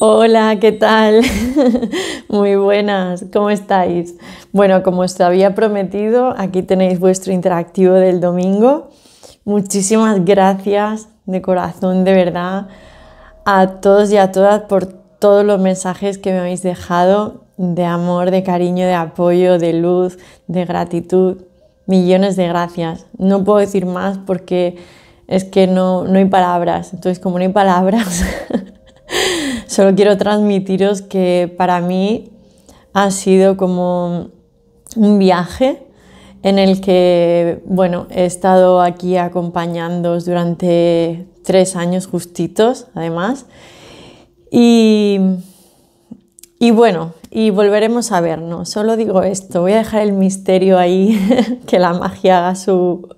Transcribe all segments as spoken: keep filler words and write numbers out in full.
Hola, ¿qué tal? Muy buenas, ¿cómo estáis? Bueno, como os había prometido, aquí tenéis vuestro interactivo del domingo. Muchísimas gracias de corazón, de verdad, a todos y a todas por todos los mensajes que me habéis dejado de amor, de cariño, de apoyo, de luz, de gratitud. Millones de gracias. No puedo decir más porque es que no, no hay palabras. Entonces, como no hay palabras... Solo quiero transmitiros que para mí ha sido como un viaje en el que, bueno, he estado aquí acompañándoos durante tres años justitos, además. Y, y bueno, y volveremos a vernos. Solo digo esto, voy a dejar el misterio ahí, que la magia haga su,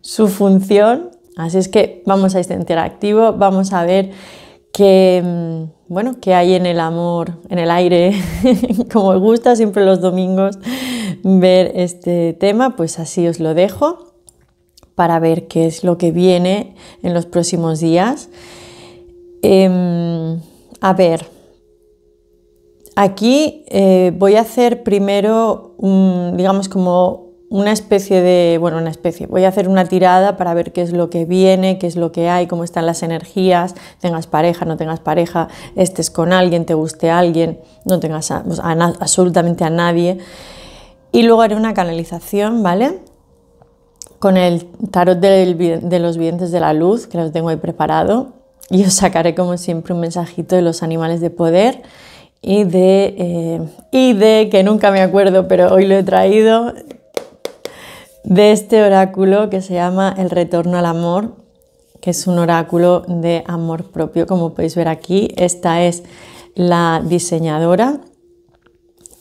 su función. Así es que vamos a este interactivo, vamos a ver... que, bueno, que hay en el amor, en el aire, como os gusta siempre los domingos ver este tema, pues así os lo dejo para ver qué es lo que viene en los próximos días. Eh, a ver, aquí eh, voy a hacer primero, un, digamos, como una especie de, bueno, una especie, voy a hacer una tirada para ver qué es lo que viene, qué es lo que hay, cómo están las energías, tengas pareja, no tengas pareja, estés con alguien, te guste alguien, no tengas a, pues, a na, absolutamente a nadie. Y luego haré una canalización, ¿vale? Con el tarot del, de los videntes de la luz, que los tengo ahí preparado, y os sacaré como siempre un mensajito de los animales de poder. Y de, eh, y de que nunca me acuerdo, pero hoy lo he traído... de este oráculo que se llama El retorno al amor, que es un oráculo de amor propio, como podéis ver aquí. Esta es la diseñadora.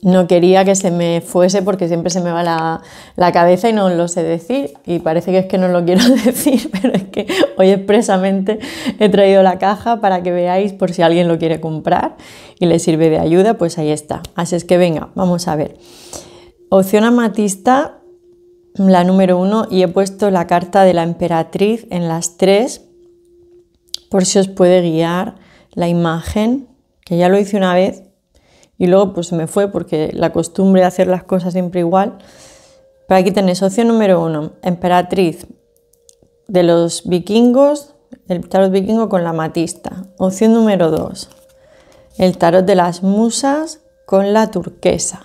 No quería que se me fuese porque siempre se me va la, la cabeza y no lo sé decir. Y parece que es que no lo quiero decir, pero es que hoy expresamente he traído la caja para que veáis por si alguien lo quiere comprar y le sirve de ayuda, pues ahí está. Así es que venga, vamos a ver. Opción amatista... la número uno, y he puesto la carta de la emperatriz en las tres, por si os puede guiar la imagen, que ya lo hice una vez y luego pues se me fue porque la costumbre de hacer las cosas siempre igual. Pero aquí tenéis opción número uno, emperatriz de los vikingos, el tarot vikingo con la amatista. Opción número dos, el tarot de las musas con la turquesa,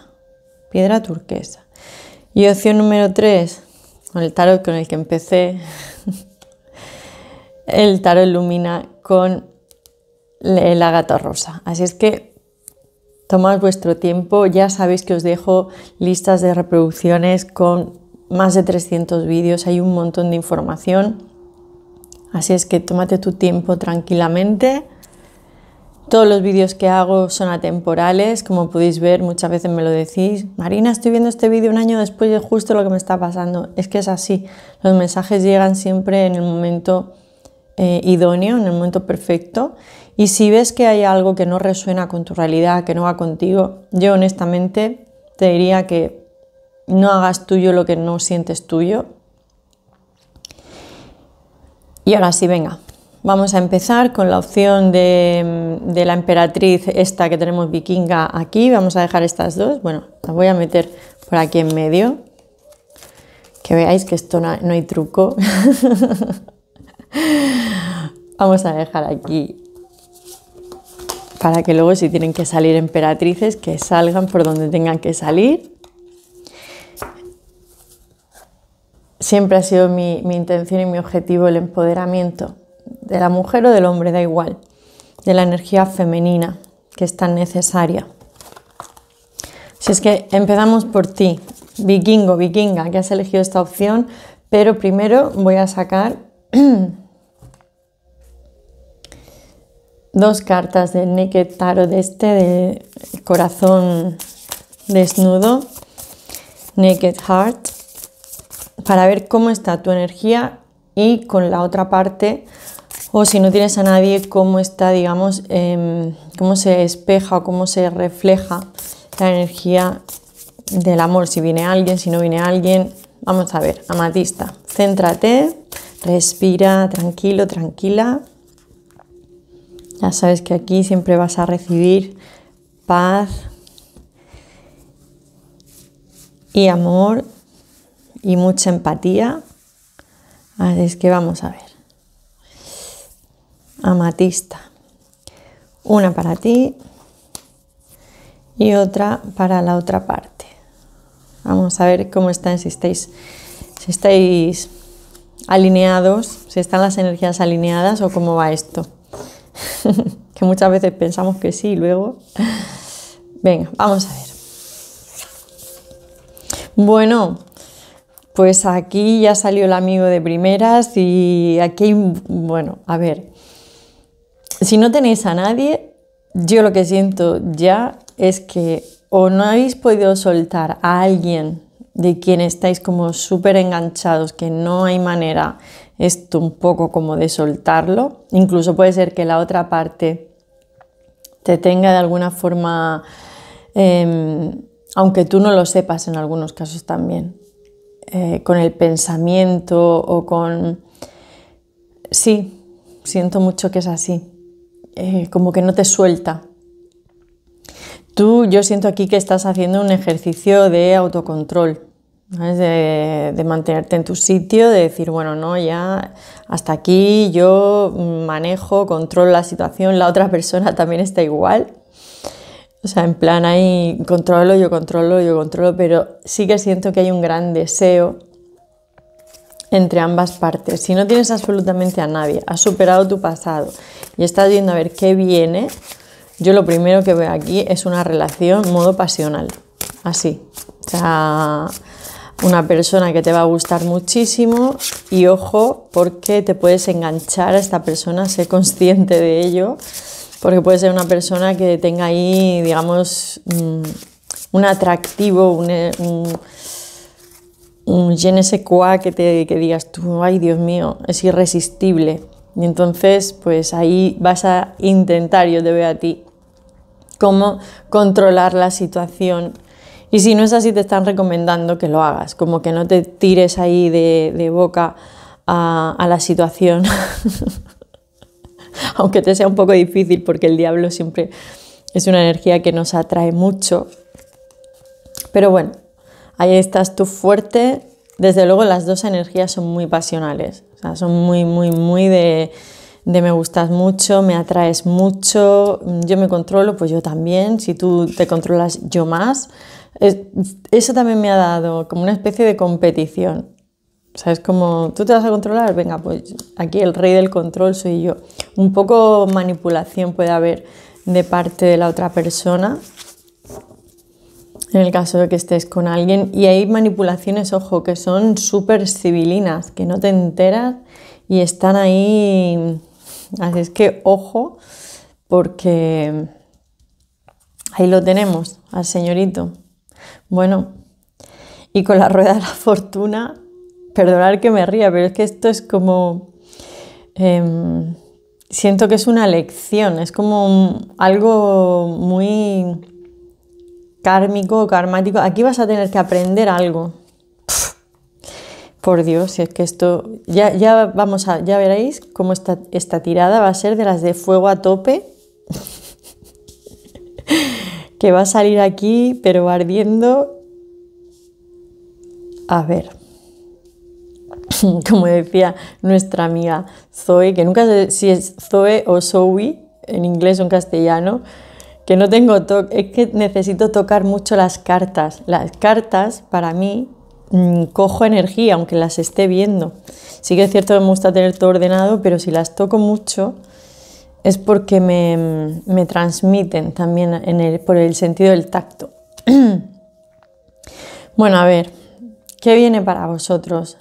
piedra turquesa. Y opción número tres, con el tarot con el que empecé, el tarot ilumina con el ágata rosa. Así es que tomad vuestro tiempo, ya sabéis que os dejo listas de reproducciones con más de trescientos vídeos, hay un montón de información. Así es que tómate tu tiempo tranquilamente. Todos los vídeos que hago son atemporales, como podéis ver, muchas veces me lo decís. Marina, estoy viendo este vídeo un año después y es justo lo que me está pasando. Es que es así, los mensajes llegan siempre en el momento eh, idóneo, en el momento perfecto. Y si ves que hay algo que no resuena con tu realidad, que no va contigo, yo honestamente te diría que no hagas tuyo lo que no sientes tuyo. Y ahora sí, venga. Vamos a empezar con la opción de, de la emperatriz, esta que tenemos vikinga aquí. Vamos a dejar estas dos. Bueno, las voy a meter por aquí en medio. Que veáis que esto no, no hay truco. Vamos a dejar aquí. Para que luego si tienen que salir emperatrices, que salgan por donde tengan que salir. Siempre ha sido mi, mi intención y mi objetivo el empoderamiento. De la mujer o del hombre, da igual, de la energía femenina que es tan necesaria. Si es que empezamos por ti, vikingo, vikinga, que has elegido esta opción, pero primero voy a sacar dos cartas del Naked Tarot, de este, de corazón desnudo, Naked Heart, para ver cómo está tu energía y con la otra parte... o si no tienes a nadie, cómo está, digamos, eh, cómo se espeja o cómo se refleja la energía del amor. Si viene alguien, si no viene alguien. Vamos a ver, amatista, céntrate, respira, tranquilo, tranquila. Ya sabes que aquí siempre vas a recibir paz y amor y mucha empatía. Así es que vamos a ver. Amatista. Una para ti y otra para la otra parte. Vamos a ver cómo están, si estáis, si estáis alineados, si están las energías alineadas o cómo va esto. Que muchas veces pensamos que sí y luego... Venga, vamos a ver. Bueno, pues aquí ya salió el amigo de primeras y aquí hay... Bueno, a ver. Si no tenéis a nadie, yo lo que siento ya es que o no habéis podido soltar a alguien de quien estáis como súper enganchados, que no hay manera esto un poco como de soltarlo. Incluso puede ser que la otra parte te tenga de alguna forma, eh, aunque tú no lo sepas en algunos casos también, eh, con el pensamiento o con... Sí, siento mucho que es así. Eh, como que no te suelta. Tú, yo siento aquí que estás haciendo un ejercicio de autocontrol, ¿sabes? De, de mantenerte en tu sitio, de decir, bueno, no, ya hasta aquí yo manejo, controlo la situación, la otra persona también está igual. O sea, en plan ahí controlo, yo controlo, yo controlo, pero sí que siento que hay un gran deseo entre ambas partes. Si no tienes absolutamente a nadie, has superado tu pasado y estás viendo a ver qué viene, yo lo primero que veo aquí es una relación modo pasional, así. O sea, una persona que te va a gustar muchísimo y ojo, porque te puedes enganchar a esta persona, sé consciente de ello, porque puede ser una persona que tenga ahí, digamos, un atractivo, un... un un je ne sais quoi que te que digas tú, ay Dios mío, es irresistible. Y entonces, pues ahí vas a intentar, yo te veo a ti, cómo controlar la situación. Y si no es así, te están recomendando que lo hagas, como que no te tires ahí de, de boca a, a la situación. Aunque te sea un poco difícil, porque el diablo siempre es una energía que nos atrae mucho. Pero bueno, ahí estás tú fuerte. Desde luego las dos energías son muy pasionales. O sea, son muy, muy, muy de, de me gustas mucho, me atraes mucho, yo me controlo, pues yo también. Si tú te controlas, yo más. Es, eso también me ha dado como una especie de competición. O sea, es como, ¿tú te vas a controlar? Venga, pues aquí el rey del control soy yo. Un poco manipulación puede haber de parte de la otra persona, en el caso de que estés con alguien. Y hay manipulaciones, ojo, que son súper civilinas, que no te enteras y están ahí. Así es que, ojo, porque ahí lo tenemos, al señorito. Bueno, y con la rueda de la fortuna, perdonad que me ría, pero es que esto es como... Eh, siento que es una lección, es como algo muy... kármico o karmático. Aquí vas a tener que aprender algo. Pff, por Dios, si es que esto... Ya, ya, vamos a, ya veréis cómo esta, esta tirada va a ser de las de fuego a tope. Que va a salir aquí, pero ardiendo. A ver. Como decía nuestra amiga Zoe, que nunca sé si es Zoe o Zoe, en inglés o en castellano, que no tengo toque, es que necesito tocar mucho las cartas. Las cartas, para mí, mmm, cojo energía, aunque las esté viendo. Sí que es cierto que me gusta tener todo ordenado, pero si las toco mucho es porque me, me transmiten también en el, por el sentido del tacto. Bueno, a ver, ¿qué viene para vosotros?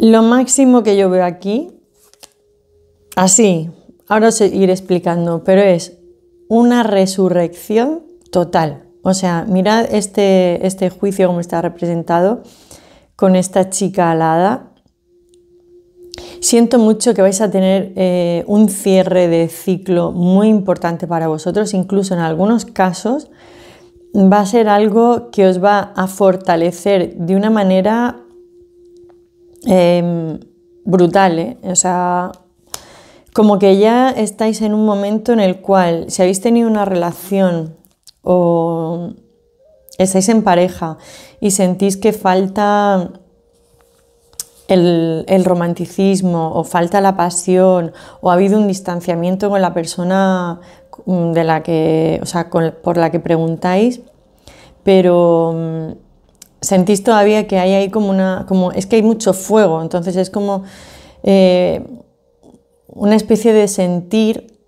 Lo máximo que yo veo aquí, así, ahora os iré explicando, pero es... una resurrección total. O sea, mirad este, este juicio como está representado con esta chica alada. Siento mucho que vais a tener eh, un cierre de ciclo muy importante para vosotros. Incluso en algunos casos va a ser algo que os va a fortalecer de una manera eh, brutal, ¿eh? O sea... Como que ya estáis en un momento en el cual, si habéis tenido una relación o estáis en pareja y sentís que falta el, el romanticismo o falta la pasión o ha habido un distanciamiento con la persona de la que, o sea, con, por la que preguntáis, pero sentís todavía que hay ahí como una... como, es que hay mucho fuego, entonces es como... Eh, una especie de sentir,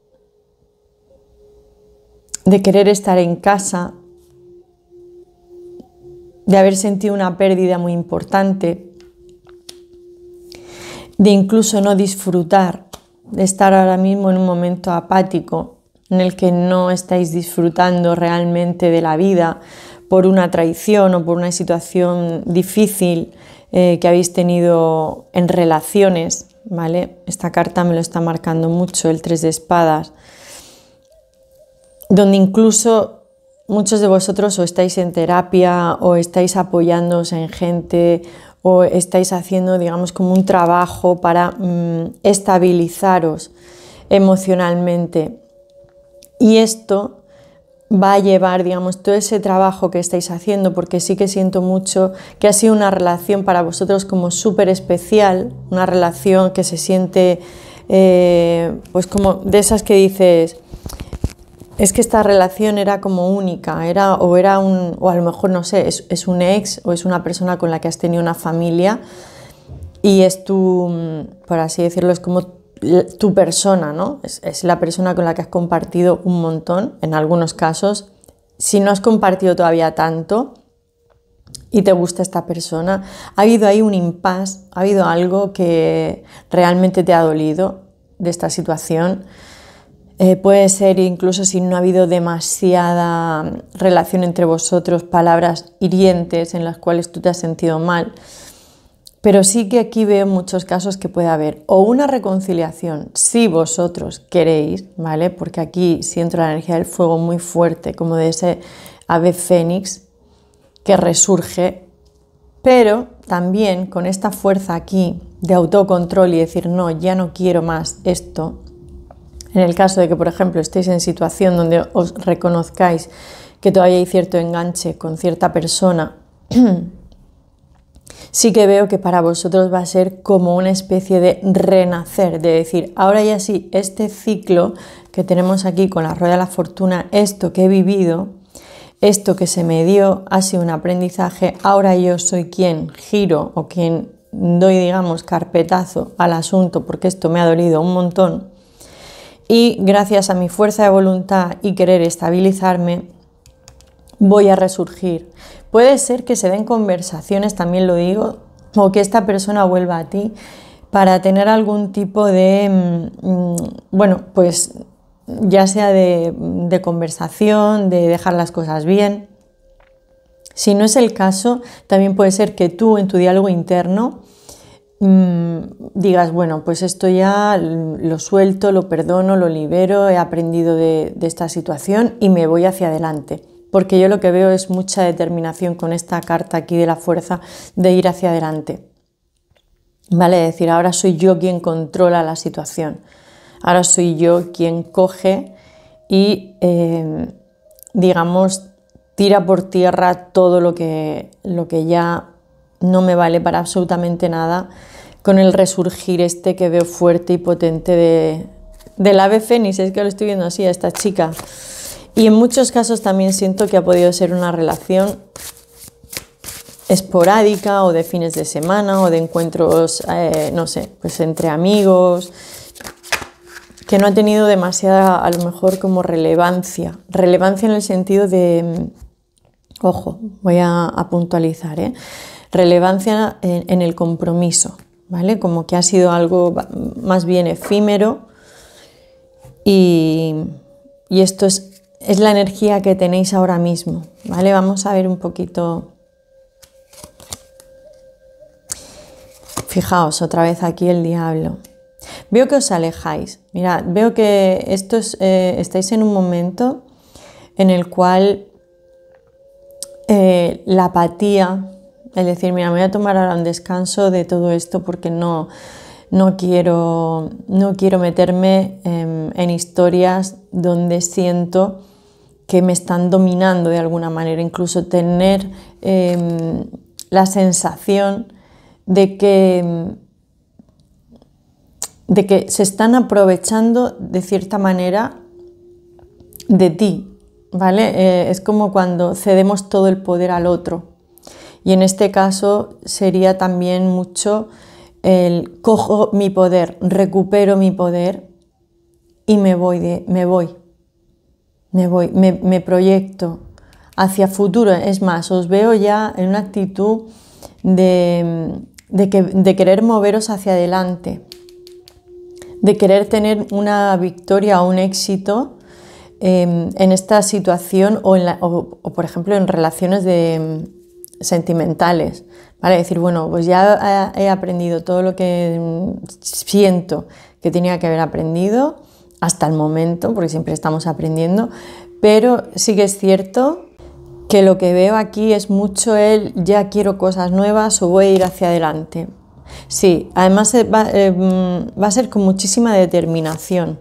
de querer estar en casa, de haber sentido una pérdida muy importante, de incluso no disfrutar, de estar ahora mismo en un momento apático en el que no estáis disfrutando realmente de la vida por una traición o por una situación difícil eh, que habéis tenido en relaciones. ¿Vale? Esta carta me lo está marcando mucho, el tres de espadas, donde incluso muchos de vosotros o estáis en terapia o estáis apoyándoos en gente o estáis haciendo, digamos, como un trabajo para mmm, estabilizaros emocionalmente. Y esto va a llevar, digamos, todo ese trabajo que estáis haciendo, porque sí que siento mucho que ha sido una relación para vosotros como súper especial, una relación que se siente, eh, pues como de esas que dices, es que esta relación era como única, era, o era un, o a lo mejor, no sé, es, es un ex o es una persona con la que has tenido una familia y es tu, por así decirlo, es como tu persona, ¿no? Es, es la persona con la que has compartido un montón, en algunos casos, si no has compartido todavía tanto y te gusta esta persona, ha habido ahí un impasse, ha habido algo que realmente te ha dolido de esta situación. Eh, puede ser incluso si no ha habido demasiada relación entre vosotros, palabras hirientes en las cuales tú te has sentido mal. Pero sí que aquí veo muchos casos que puede haber o una reconciliación, si vosotros queréis, ¿vale? Porque aquí siento la energía del fuego muy fuerte, como de ese ave fénix que resurge, pero también con esta fuerza aquí de autocontrol y decir, no, ya no quiero más esto. En el caso de que, por ejemplo, estéis en situación donde os reconozcáis que todavía hay cierto enganche con cierta persona, sí que veo que para vosotros va a ser como una especie de renacer, de decir, ahora ya sí, este ciclo que tenemos aquí con la rueda de la fortuna, esto que he vivido, esto que se me dio, ha sido un aprendizaje, ahora yo soy quien giro o quien doy, digamos, carpetazo al asunto, porque esto me ha dolido un montón, y gracias a mi fuerza de voluntad y querer estabilizarme, voy a resurgir. Puede ser que se den conversaciones, también lo digo, o que esta persona vuelva a ti para tener algún tipo de, bueno, pues ya sea de, de conversación, de dejar las cosas bien. Si no es el caso, también puede ser que tú en tu diálogo interno mmm, digas, bueno, pues esto ya lo suelto, lo perdono, lo libero, he aprendido de, de esta situación y me voy hacia adelante. Porque yo lo que veo es mucha determinación con esta carta aquí de la fuerza de ir hacia adelante. Vale, es decir, ahora soy yo quien controla la situación. Ahora soy yo quien coge y, eh, digamos, tira por tierra todo lo que, lo que ya no me vale para absolutamente nada con el resurgir este que veo fuerte y potente de, del ave fénix. Es que lo estoy viendo así a esta chica. Y en muchos casos también siento que ha podido ser una relación esporádica o de fines de semana o de encuentros, eh, no sé, pues entre amigos, que no ha tenido demasiada, a lo mejor, como relevancia. Relevancia en el sentido de, ojo, voy a, a puntualizar, ¿eh? Relevancia en, en el compromiso, ¿vale? Como que ha sido algo más bien efímero y, y esto es... es la energía que tenéis ahora mismo, ¿vale? Vamos a ver un poquito. Fijaos, otra vez aquí el diablo. Veo que os alejáis. Mirad, veo que estos, eh, estáis en un momento en el cual eh, la apatía, es decir, mira, me voy a tomar ahora un descanso de todo esto porque no... No quiero, no quiero meterme en, en historias donde siento que me están dominando de alguna manera, incluso tener eh, la sensación de que, de que se están aprovechando de cierta manera de ti, ¿vale? Eh, es como cuando cedemos todo el poder al otro. Y en este caso sería también mucho el cojo mi poder, recupero mi poder y me voy, de, me voy, me voy, me, me proyecto hacia futuro. Es más, os veo ya en una actitud de, de, que, de querer moveros hacia adelante, de querer tener una victoria o un éxito eh, en esta situación o, en la, o, o, por ejemplo, en relaciones de... sentimentales, ¿vale? Decir, bueno, pues ya he aprendido todo lo que siento que tenía que haber aprendido hasta el momento, porque siempre estamos aprendiendo, pero sí que es cierto que lo que veo aquí es mucho el ya quiero cosas nuevas o voy a ir hacia adelante. Sí, además va, eh, va a ser con muchísima determinación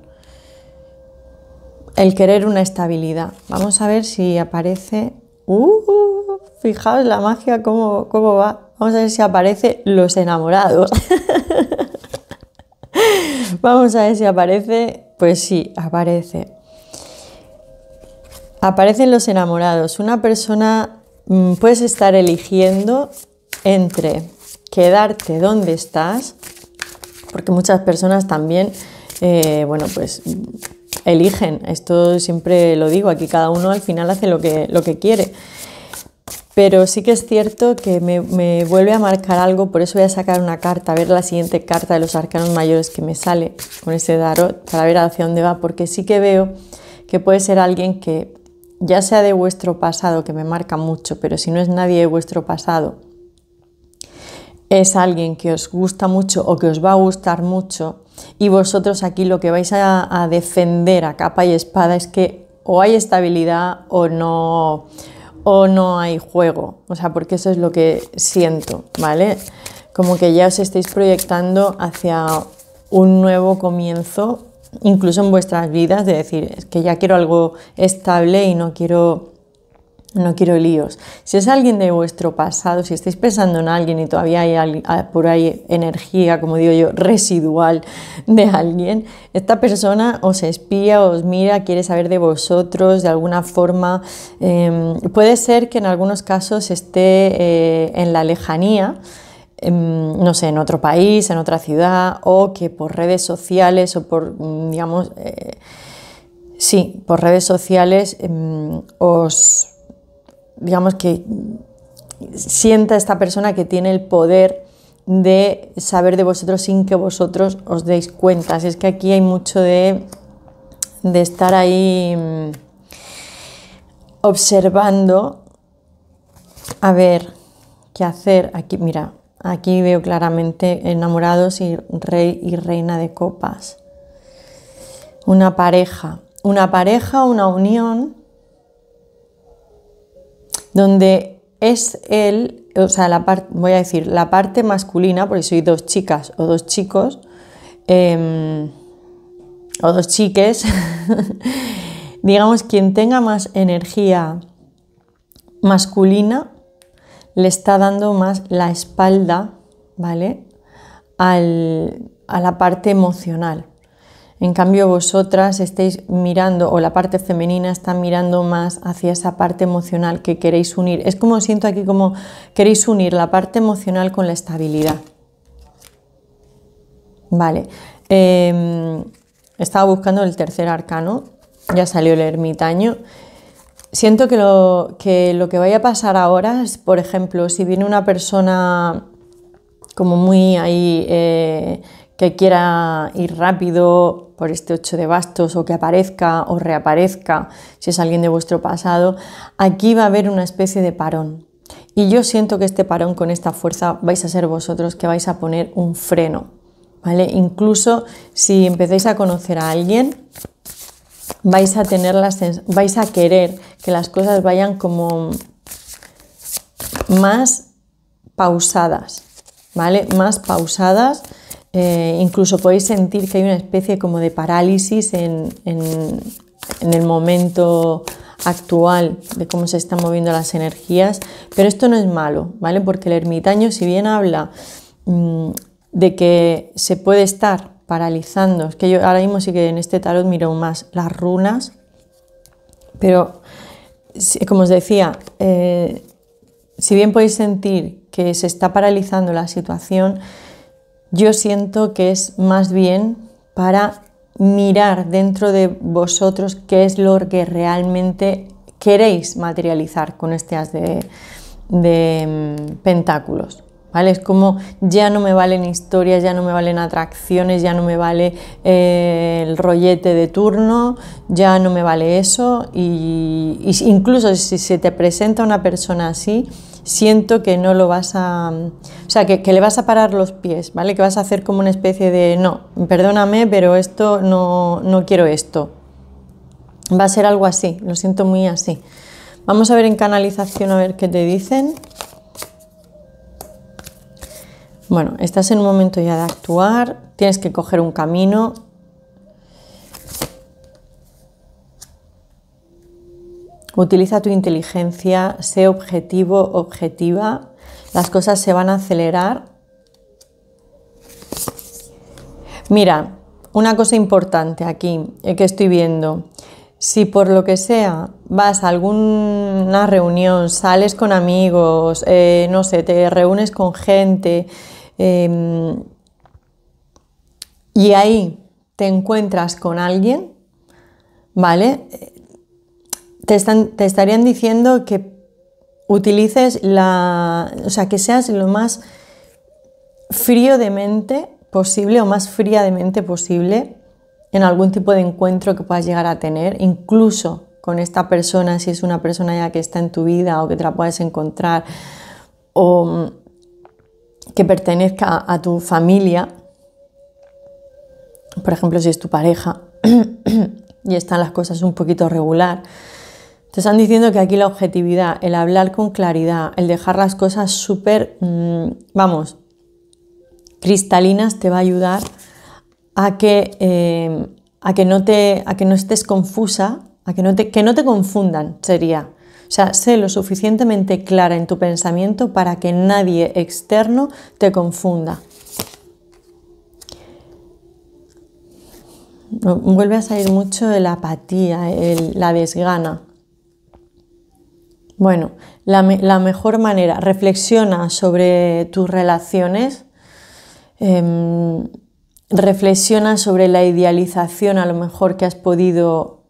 el querer una estabilidad. Vamos a ver si aparece... Uh, fijaos la magia, cómo, cómo va. Vamos a ver si aparece los enamorados. Vamos a ver si aparece. Pues sí, aparece. Aparecen los enamorados. Una persona, mmm, puedes estar eligiendo entre quedarte donde estás, porque muchas personas también, eh, bueno, pues... eligen, esto siempre lo digo, aquí cada uno al final hace lo que, lo que quiere, pero sí que es cierto que me, me vuelve a marcar algo, por eso voy a sacar una carta, a ver la siguiente carta de los arcanos mayores que me sale con ese tarot, para ver hacia dónde va, porque sí que veo que puede ser alguien que ya sea de vuestro pasado, que me marca mucho, pero si no es nadie de vuestro pasado, es alguien que os gusta mucho o que os va a gustar mucho. Y vosotros aquí lo que vais a, a defender a capa y espada es que o hay estabilidad o no, o no hay juego. O sea, porque eso es lo que siento, ¿vale? Como que ya os estáis proyectando hacia un nuevo comienzo, incluso en vuestras vidas, de decir, es que ya quiero algo estable y no quiero... no quiero líos. Si es alguien de vuestro pasado, si estáis pensando en alguien y todavía hay por ahí energía, como digo yo, residual de alguien, esta persona os espía, os mira, quiere saber de vosotros de alguna forma. Eh, puede ser que en algunos casos esté eh, en la lejanía, eh, no sé, en otro país, en otra ciudad, o que por redes sociales o por, digamos, eh, sí, por redes sociales eh, os... digamos que sienta esta persona que tiene el poder de saber de vosotros sin que vosotros os deis cuenta. Así es que aquí hay mucho de, de estar ahí observando, a ver qué hacer. Aquí, mira, aquí veo claramente enamorados y rey y reina de copas. Una pareja, una pareja, una unión, donde es él, o sea, la parte, voy a decir, la parte masculina, porque soy dos chicas o dos chicos, eh, o dos chiques, digamos, quien tenga más energía masculina le está dando más la espalda, ¿vale?, Al, a la parte emocional. En cambio, vosotras estáis mirando, o la parte femenina está mirando más hacia esa parte emocional que queréis unir. Es como siento aquí, como queréis unir la parte emocional con la estabilidad. Vale. Eh, estaba buscando el tercer arcano, ya salió el ermitaño. Siento que lo, que lo que vaya a pasar ahora es, por ejemplo, si viene una persona como muy ahí... Eh, que quiera ir rápido por este ocho de bastos o que aparezca o reaparezca, si es alguien de vuestro pasado, aquí va a haber una especie de parón. Y yo siento que este parón con esta fuerza vais a ser vosotros que vais a poner un freno, ¿vale? Incluso si empezáis a conocer a alguien, vais a, tener la vais a querer que las cosas vayan como más pausadas, ¿vale? Más pausadas. Eh, incluso podéis sentir que hay una especie como de parálisis en, en, en el momento actual de cómo se están moviendo las energías, pero esto no es malo, ¿vale? Porque el ermitaño, si bien habla mmm, de que se puede estar paralizando, es que yo ahora mismo sí que en este tarot miro más las runas, pero como os decía, eh, si bien podéis sentir que se está paralizando la situación, yo siento que es más bien para mirar dentro de vosotros qué es lo que realmente queréis materializar con este as de, de pentáculos, ¿vale? Es como ya no me valen historias, ya no me valen atracciones, ya no me vale eh, el rollete de turno, ya no me vale eso, y, y incluso si se te presenta una persona así, siento que no lo vas a... O sea, que, que le vas a parar los pies, ¿vale? Que vas a hacer como una especie de... No, perdóname, pero esto no, no quiero esto. Va a ser algo así, lo siento muy así. Vamos a ver en canalización a ver qué te dicen. Bueno, estás en un momento ya de actuar, tienes que coger un camino. Utiliza tu inteligencia, sé objetivo, objetiva. Las cosas se van a acelerar. Mira, una cosa importante aquí que estoy viendo. Si por lo que sea vas a alguna reunión, sales con amigos, eh, no sé, te reúnes con gente eh, y ahí te encuentras con alguien, ¿vale? Te, están, te estarían diciendo que utilices la... O sea, que seas lo más frío de mente posible o más fría de mente posible en algún tipo de encuentro que puedas llegar a tener, incluso con esta persona, si es una persona ya que está en tu vida o que te la puedes encontrar o que pertenezca a, a tu familia. Por ejemplo, si es tu pareja y están las cosas un poquito regular. Te están diciendo que aquí la objetividad, el hablar con claridad, el dejar las cosas súper, mmm, vamos, cristalinas, te va a ayudar a que, eh, a que no te, a que no estés confusa, a que no te, que no te confundan, sería. O sea, sé lo suficientemente clara en tu pensamiento para que nadie externo te confunda. Vuelve a salir mucho de la apatía, el, la desgana. Bueno, la, me, la mejor manera, reflexiona sobre tus relaciones, eh, reflexiona sobre la idealización a lo mejor que has podido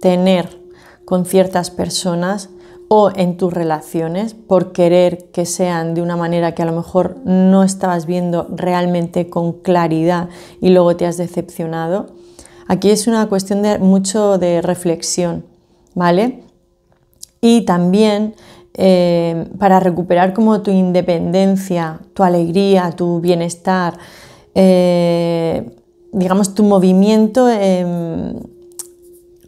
tener con ciertas personas o en tus relaciones por querer que sean de una manera que a lo mejor no estabas viendo realmente con claridad y luego te has decepcionado. Aquí es una cuestión de mucho de reflexión, ¿vale? Y también eh, para recuperar como tu independencia, tu alegría, tu bienestar, eh, digamos tu movimiento eh,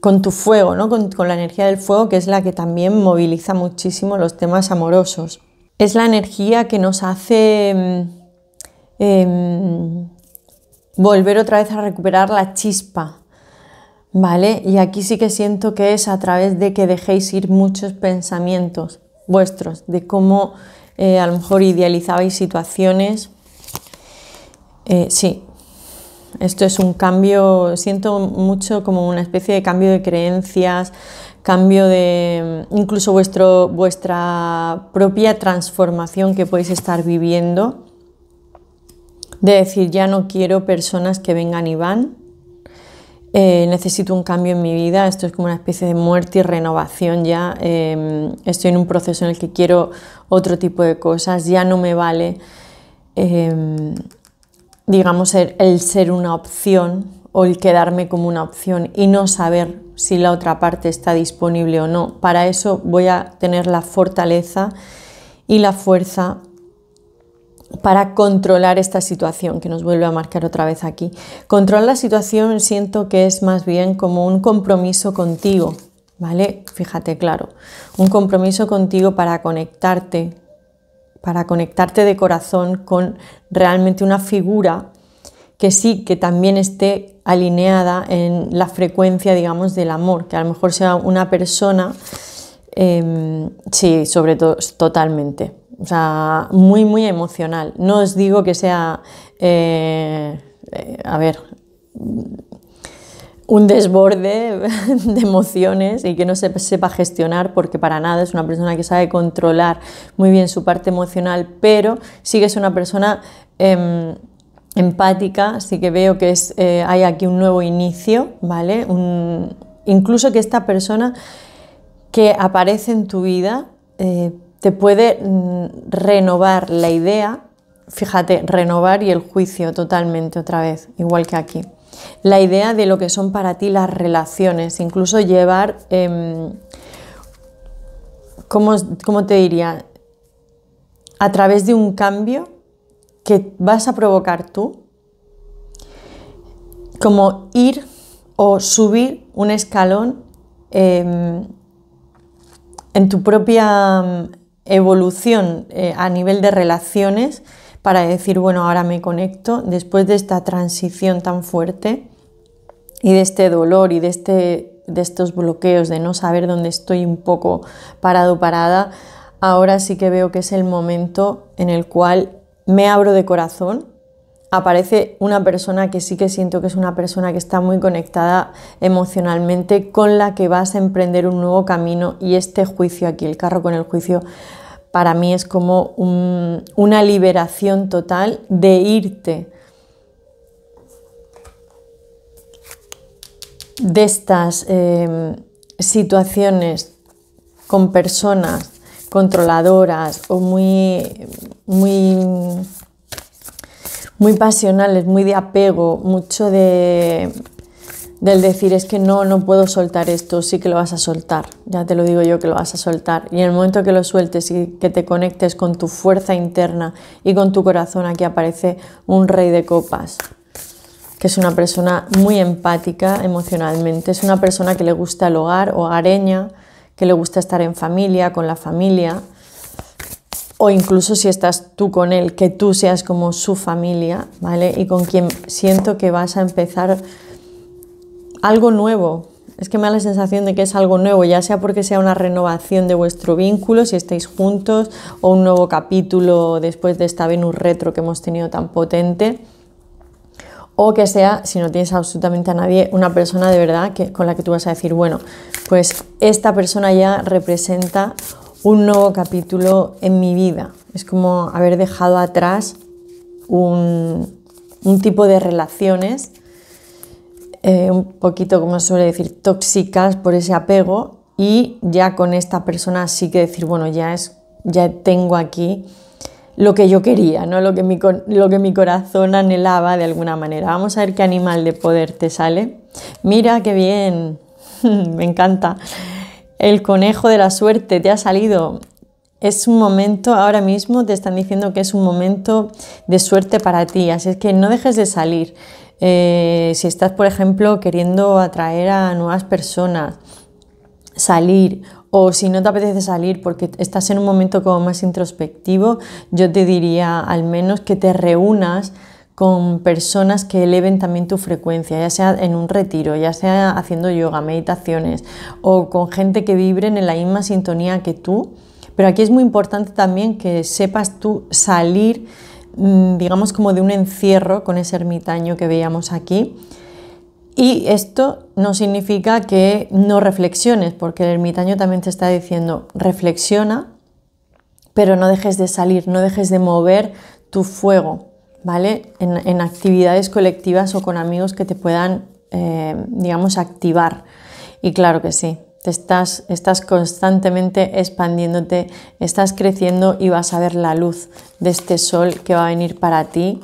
con tu fuego, ¿no? Con, con la energía del fuego, que es la que también moviliza muchísimo los temas amorosos. Es la energía que nos hace eh, volver otra vez a recuperar la chispa, ¿vale? Y aquí sí que siento que es a través de que dejéis ir muchos pensamientos vuestros, de cómo eh, a lo mejor idealizabais situaciones. Eh, sí, esto es un cambio, siento mucho como una especie de cambio de creencias, cambio de incluso vuestro, vuestra propia transformación que podéis estar viviendo, de decir ya no quiero personas que vengan y van. Eh, necesito un cambio en mi vida, esto es como una especie de muerte y renovación ya, eh, estoy en un proceso en el que quiero otro tipo de cosas, ya no me vale, eh, digamos, el, el ser una opción o el quedarme como una opción y no saber si la otra parte está disponible o no. Para eso voy a tener la fortaleza y la fuerza para controlar esta situación, que nos vuelve a marcar otra vez aquí. Controlar la situación siento que es más bien como un compromiso contigo, ¿vale? Fíjate, claro, un compromiso contigo para conectarte, para conectarte de corazón con realmente una figura que sí que también esté alineada en la frecuencia, digamos, del amor, que a lo mejor sea una persona, eh, sí, sobre todo, totalmente, o sea, muy, muy emocional. No os digo que sea, eh, eh, a ver, un desborde de emociones y que no se sepa gestionar, porque para nada. Es una persona que sabe controlar muy bien su parte emocional, pero sí que es una persona eh, empática. Sí que veo que es, eh, hay aquí un nuevo inicio, ¿vale? Un, incluso que esta persona que aparece en tu vida eh, te puede mm, renovar la idea, fíjate, renovar y el juicio totalmente otra vez, igual que aquí. La idea de lo que son para ti las relaciones, incluso llevar, eh, ¿cómo, cómo te diría? A través de un cambio que vas a provocar tú, como ir o subir un escalón eh, en tu propia evolución eh, a nivel de relaciones, para decir, bueno, ahora me conecto después de esta transición tan fuerte y de este dolor y de, este, de estos bloqueos de no saber dónde estoy, un poco parado, parada. Ahora sí que veo que es el momento en el cual me abro de corazón. Aparece una persona que sí que siento que es una persona que está muy conectada emocionalmente, con la que vas a emprender un nuevo camino. Y este juicio aquí, el carro con el juicio, para mí es como un, una liberación total de irte de estas eh, situaciones con personas controladoras o muy, muy, muy pasionales, muy de apego, mucho de... del decir, es que no, no puedo soltar esto. Sí que lo vas a soltar, ya te lo digo yo que lo vas a soltar. Y en el momento que lo sueltes y que te conectes con tu fuerza interna y con tu corazón, aquí aparece un rey de copas, que es una persona muy empática emocionalmente. Es una persona que le gusta el hogar, hogareña, que le gusta estar en familia, con la familia, o incluso si estás tú con él, que tú seas como su familia, ¿vale? Y con quien siento que vas a empezar algo nuevo. Es que me da la sensación de que es algo nuevo, ya sea porque sea una renovación de vuestro vínculo, si estáis juntos, o un nuevo capítulo después de esta Venus retro que hemos tenido tan potente, o que sea, si no tienes absolutamente a nadie, una persona de verdad que, con la que tú vas a decir, bueno, pues esta persona ya representa un nuevo capítulo en mi vida. Es como haber dejado atrás un, un tipo de relaciones Eh, un poquito, como suele decir, tóxicas por ese apego, y ya con esta persona sí que decir, bueno, ya es, ya tengo aquí lo que yo quería, ¿no? Lo que mi, lo que mi corazón anhelaba de alguna manera. Vamos a ver qué animal de poder te sale. Mira qué bien, me encanta. El conejo de la suerte te ha salido. Es un momento, ahora mismo te están diciendo que es un momento de suerte para ti, así es que no dejes de salir. Eh, si estás, por ejemplo, queriendo atraer a nuevas personas, salir, o si no te apetece salir porque estás en un momento como más introspectivo, yo te diría al menos que te reúnas con personas que eleven también tu frecuencia, ya sea en un retiro, ya sea haciendo yoga, meditaciones, o con gente que vibren en la misma sintonía que tú. Pero aquí es muy importante también que sepas tú salir, digamos, como de un encierro con ese ermitaño que veíamos aquí. Y esto no significa que no reflexiones, porque el ermitaño también te está diciendo, reflexiona, pero no dejes de salir, no dejes de mover tu fuego, ¿vale? En, en actividades colectivas o con amigos que te puedan, eh, digamos, activar. Y claro que sí. Te estás, estás constantemente expandiéndote, estás creciendo y vas a ver la luz de este sol que va a venir para ti.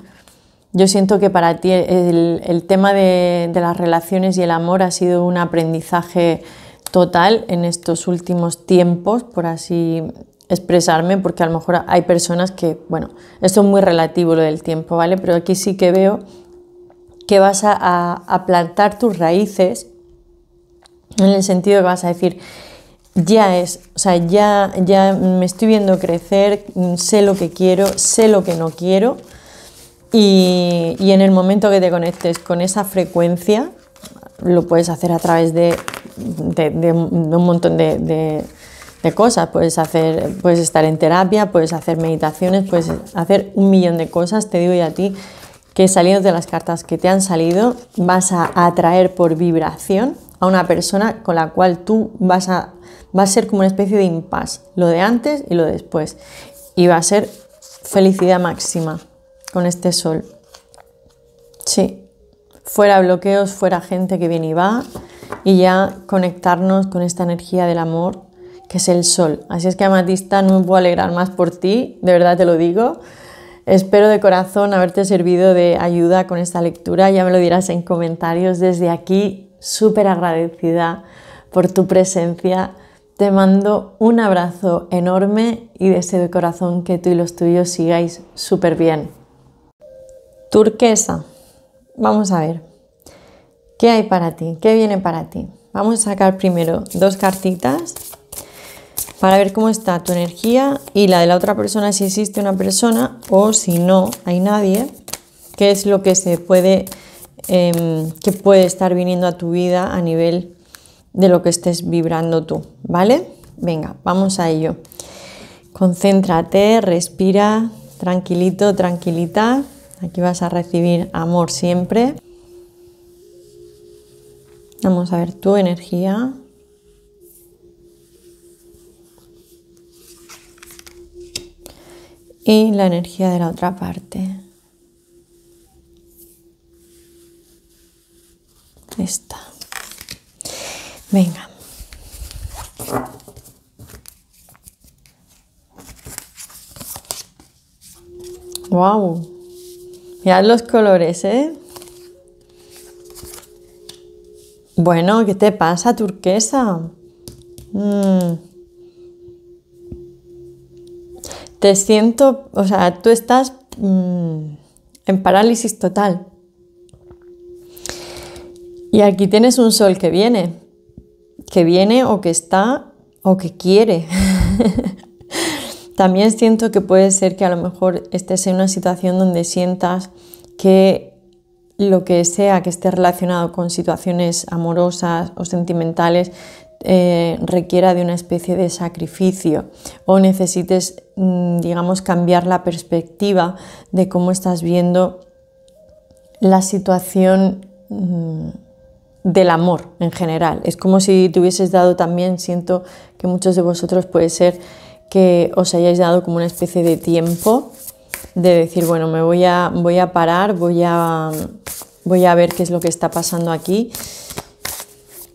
Yo siento que para ti el, el tema de, de las relaciones y el amor ha sido un aprendizaje total en estos últimos tiempos, por así expresarme, porque a lo mejor hay personas que, bueno, esto es muy relativo lo del tiempo, ¿vale? Pero aquí sí que veo que vas a, a, a plantar tus raíces, en el sentido que vas a decir, ya es, o sea, ya, ya me estoy viendo crecer, sé lo que quiero, sé lo que no quiero, y, y en el momento que te conectes con esa frecuencia, lo puedes hacer a través de, de, de un montón de, de, de cosas. Puedes hacer, puedes estar en terapia, puedes hacer meditaciones, puedes hacer un millón de cosas. Te digo yo a ti que saliendo de las cartas que te han salido, vas a atraer por vibración a una persona con la cual tú vas a, va a ser como una especie de impasse, lo de antes y lo de después. Y va a ser felicidad máxima con este sol. Sí. Fuera bloqueos, fuera gente que viene y va, y ya conectarnos con esta energía del amor que es el sol. Así es que, Amatista, no me puedo alegrar más por ti, de verdad te lo digo. Espero de corazón haberte servido de ayuda con esta lectura, ya me lo dirás en comentarios. Desde aquí, súper agradecida por tu presencia, te mando un abrazo enorme y deseo de corazón que tú y los tuyos sigáis súper bien. Turquesa. Vamos a ver, ¿qué hay para ti? ¿Qué viene para ti? Vamos a sacar primero dos cartitas para ver cómo está tu energía y la de la otra persona, si existe una persona o si no hay nadie, qué es lo que se puede, eh, que puede estar viniendo a tu vida a nivel de lo que estés vibrando tú, ¿vale? Venga, vamos a ello. Concéntrate, respira, tranquilito, tranquilita. Aquí vas a recibir amor siempre. Vamos a ver tu energía. Y la energía de la otra parte. Esta. Venga. ¡Wow! Mirad los colores, ¿eh? Bueno, ¿qué te pasa, turquesa? Mm. Te siento, o sea, tú estás mm, en parálisis total. Y aquí tienes un sol que viene, que viene o que está o que quiere. También siento que puede ser que a lo mejor estés en una situación donde sientas que lo que sea que esté relacionado con situaciones amorosas o sentimentales eh, requiera de una especie de sacrificio o necesites, digamos, cambiar la perspectiva de cómo estás viendo la situación mmm, del amor en general. Es como si te hubieses dado también, siento que muchos de vosotros puede ser que os hayáis dado como una especie de tiempo de decir, bueno, me voy a, voy a parar, voy a, voy a ver qué es lo que está pasando aquí.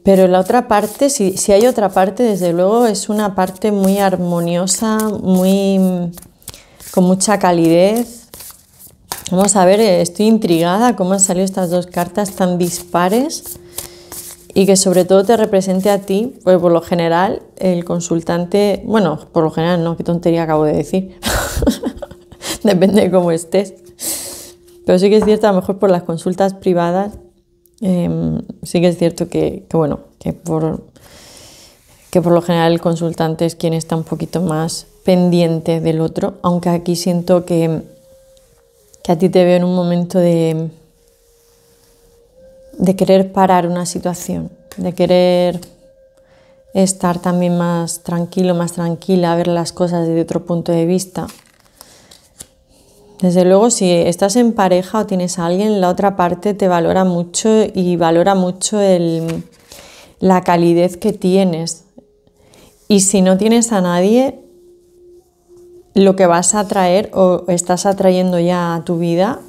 Pero la otra parte, si, si hay otra parte, desde luego es una parte muy armoniosa, muy, con mucha calidez. Vamos a ver, estoy intrigada cómo han salido estas dos cartas tan dispares. Y que sobre todo te represente a ti, pues por lo general el consultante, bueno, por lo general no, qué tontería acabo de decir, depende de cómo estés, pero sí que es cierto, a lo mejor por las consultas privadas, eh, sí que es cierto que, que bueno, que por, que por lo general el consultante es quien está un poquito más pendiente del otro, aunque aquí siento que, que a ti te veo en un momento de... de querer parar una situación, de querer estar también más tranquilo, más tranquila, ver las cosas desde otro punto de vista. Desde luego, si estás en pareja o tienes a alguien, la otra parte te valora mucho y valora mucho el, la calidez que tienes. Y si no tienes a nadie, lo que vas a atraer o estás atrayendo ya a tu vida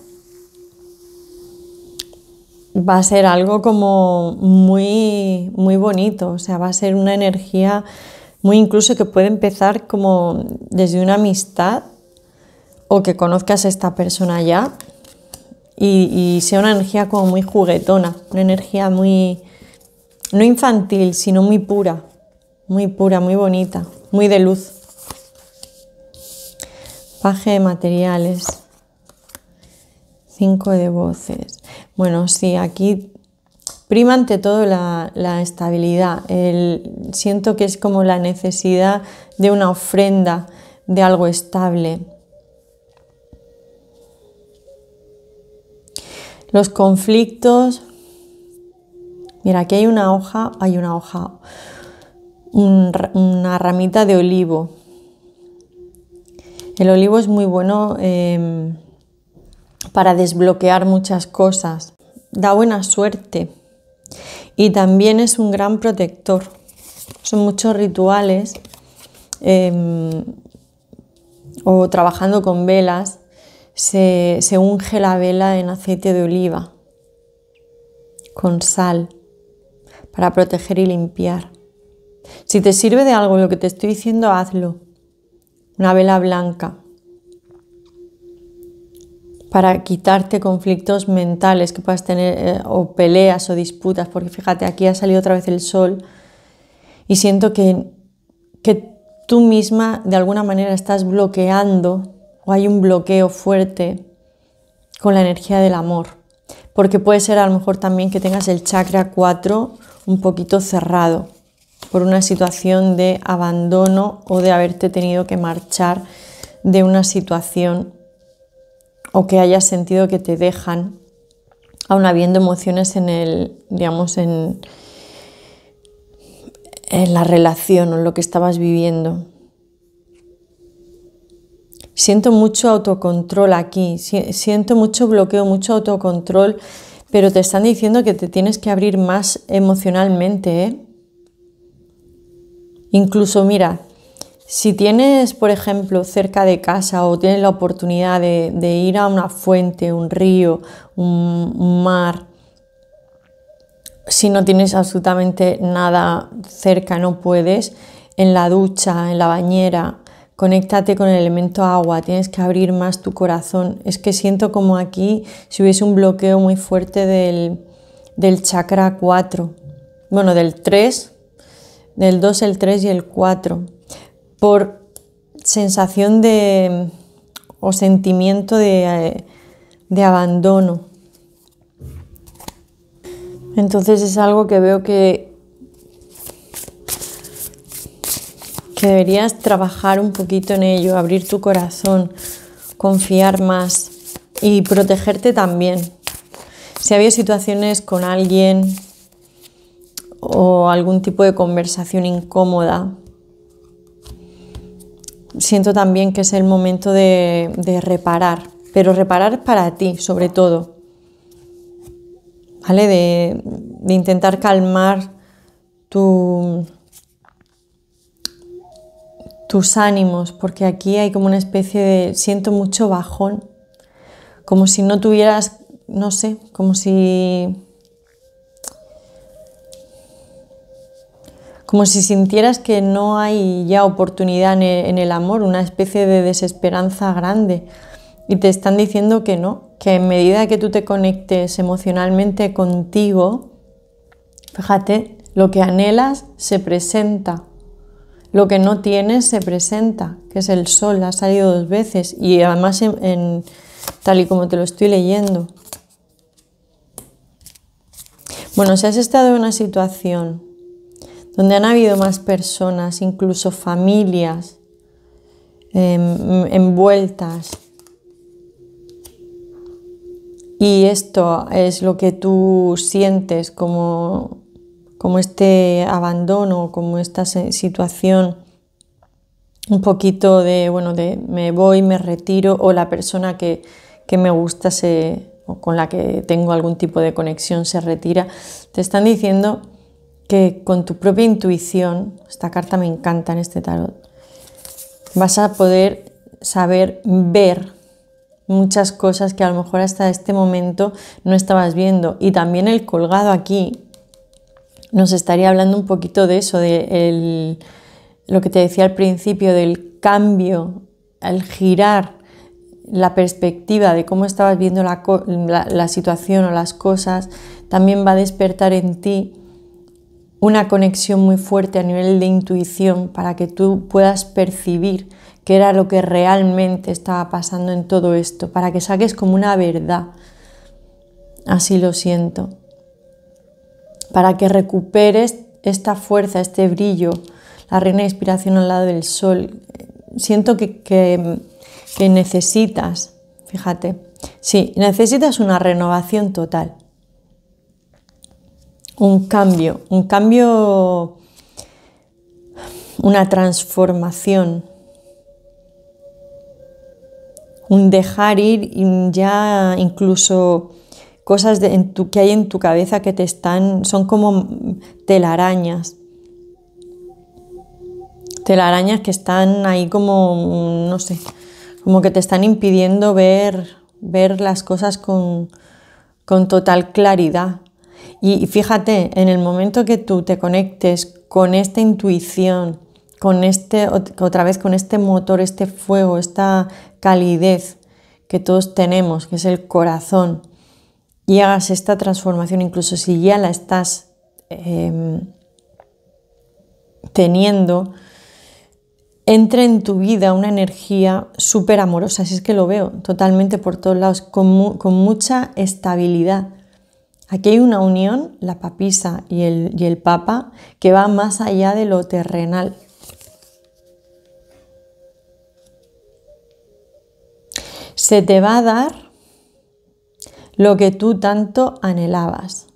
va a ser algo como muy, muy bonito, o sea, va a ser una energía muy, incluso que puede empezar como desde una amistad o que conozcas a esta persona ya y, y sea una energía como muy juguetona, una energía muy, no infantil, sino muy pura, muy pura, muy bonita, muy de luz. Paje de materiales, cinco de voces. Bueno, sí, aquí prima ante todo la, la estabilidad. El, siento que es como la necesidad de una ofrenda, de algo estable. los conflictos. Mira, aquí hay una hoja, hay una hoja, una ramita de olivo. El olivo es muy bueno eh, para desbloquear muchas cosas. Da buena suerte y también es un gran protector. Son muchos rituales eh, o trabajando con velas. Se, se unge la vela en aceite de oliva con sal para proteger y limpiar. Si te sirve de algo lo que te estoy diciendo, hazlo. Una vela blanca para quitarte conflictos mentales que puedas tener eh, o peleas o disputas, porque fíjate, aquí ha salido otra vez el sol y siento que, que tú misma de alguna manera estás bloqueando o hay un bloqueo fuerte con la energía del amor, porque puede ser a lo mejor también que tengas el chakra cuatro un poquito cerrado por una situación de abandono o de haberte tenido que marchar de una situación o que hayas sentido que te dejan, aún habiendo emociones en el, digamos, en, en la relación o en lo que estabas viviendo. Siento mucho autocontrol aquí, siento mucho bloqueo, mucho autocontrol, pero te están diciendo que te tienes que abrir más emocionalmente, ¿eh? Incluso, mira, si tienes, por ejemplo, cerca de casa o tienes la oportunidad de, de ir a una fuente, un río, un, un mar, si no tienes absolutamente nada cerca, no puedes, en la ducha, en la bañera, conéctate con el elemento agua, tienes que abrir más tu corazón. Es que siento como aquí si hubiese un bloqueo muy fuerte del, del chakra cuatro, bueno, del tres, del dos, el tres y el cuatro, por sensación de o sentimiento de, de abandono. Entonces es algo que veo que que deberías trabajar un poquito en ello, abrir tu corazón, confiar más y protegerte también. Si había situaciones con alguien o algún tipo de conversación incómoda, siento también que es el momento de, de reparar, pero reparar para ti, sobre todo, ¿vale? De, de intentar calmar tu, tus ánimos, porque aquí hay como una especie de... siento mucho bajón, como si no tuvieras, no sé, como si... como si sintieras que no hay ya oportunidad en el amor, una especie de desesperanza grande. Y te están diciendo que no, que en medida que tú te conectes emocionalmente contigo, fíjate, lo que anhelas se presenta, lo que no tienes se presenta, que es el sol, ha salido dos veces y además en, en, tal y como te lo estoy leyendo. Bueno, si has estado en una situación donde han habido más personas, incluso familias eh, envueltas. Y esto es lo que tú sientes como, como este abandono, como esta situación, un poquito de, bueno, de me voy, me retiro, o la persona que, que me gusta se, o con la que tengo algún tipo de conexión se retira. Te están diciendo que con tu propia intuición, esta carta me encanta en este tarot, vas a poder saber ver muchas cosas que a lo mejor hasta este momento no estabas viendo. Y también el colgado aquí nos estaría hablando un poquito de eso, de el, lo que te decía al principio, del cambio, el girar la perspectiva de cómo estabas viendo la, la, la situación o las cosas. También va a despertar en ti una conexión muy fuerte a nivel de intuición para que tú puedas percibir qué era lo que realmente estaba pasando en todo esto, para que saques como una verdad, así lo siento, para que recuperes esta fuerza, este brillo, la reina de inspiración al lado del sol. Siento que, que, que necesitas, fíjate, Sí, necesitas una renovación total. Un cambio, un cambio, una transformación. Un dejar ir ya incluso cosas de, en tu, que hay en tu cabeza que te están, son como telarañas. Telarañas que están ahí como, no sé, como que te están impidiendo ver, ver las cosas con, con total claridad. Y fíjate, en el momento que tú te conectes con esta intuición, con este, otra vez con este motor, este fuego, esta calidez que todos tenemos, que es el corazón, y hagas esta transformación, incluso si ya la estás eh, teniendo, entra en tu vida una energía súper amorosa, así es que lo veo totalmente por todos lados, con, mu con mucha estabilidad. Aquí hay una unión, la papisa y el, y el papa, que va más allá de lo terrenal. Se te va a dar lo que tú tanto anhelabas.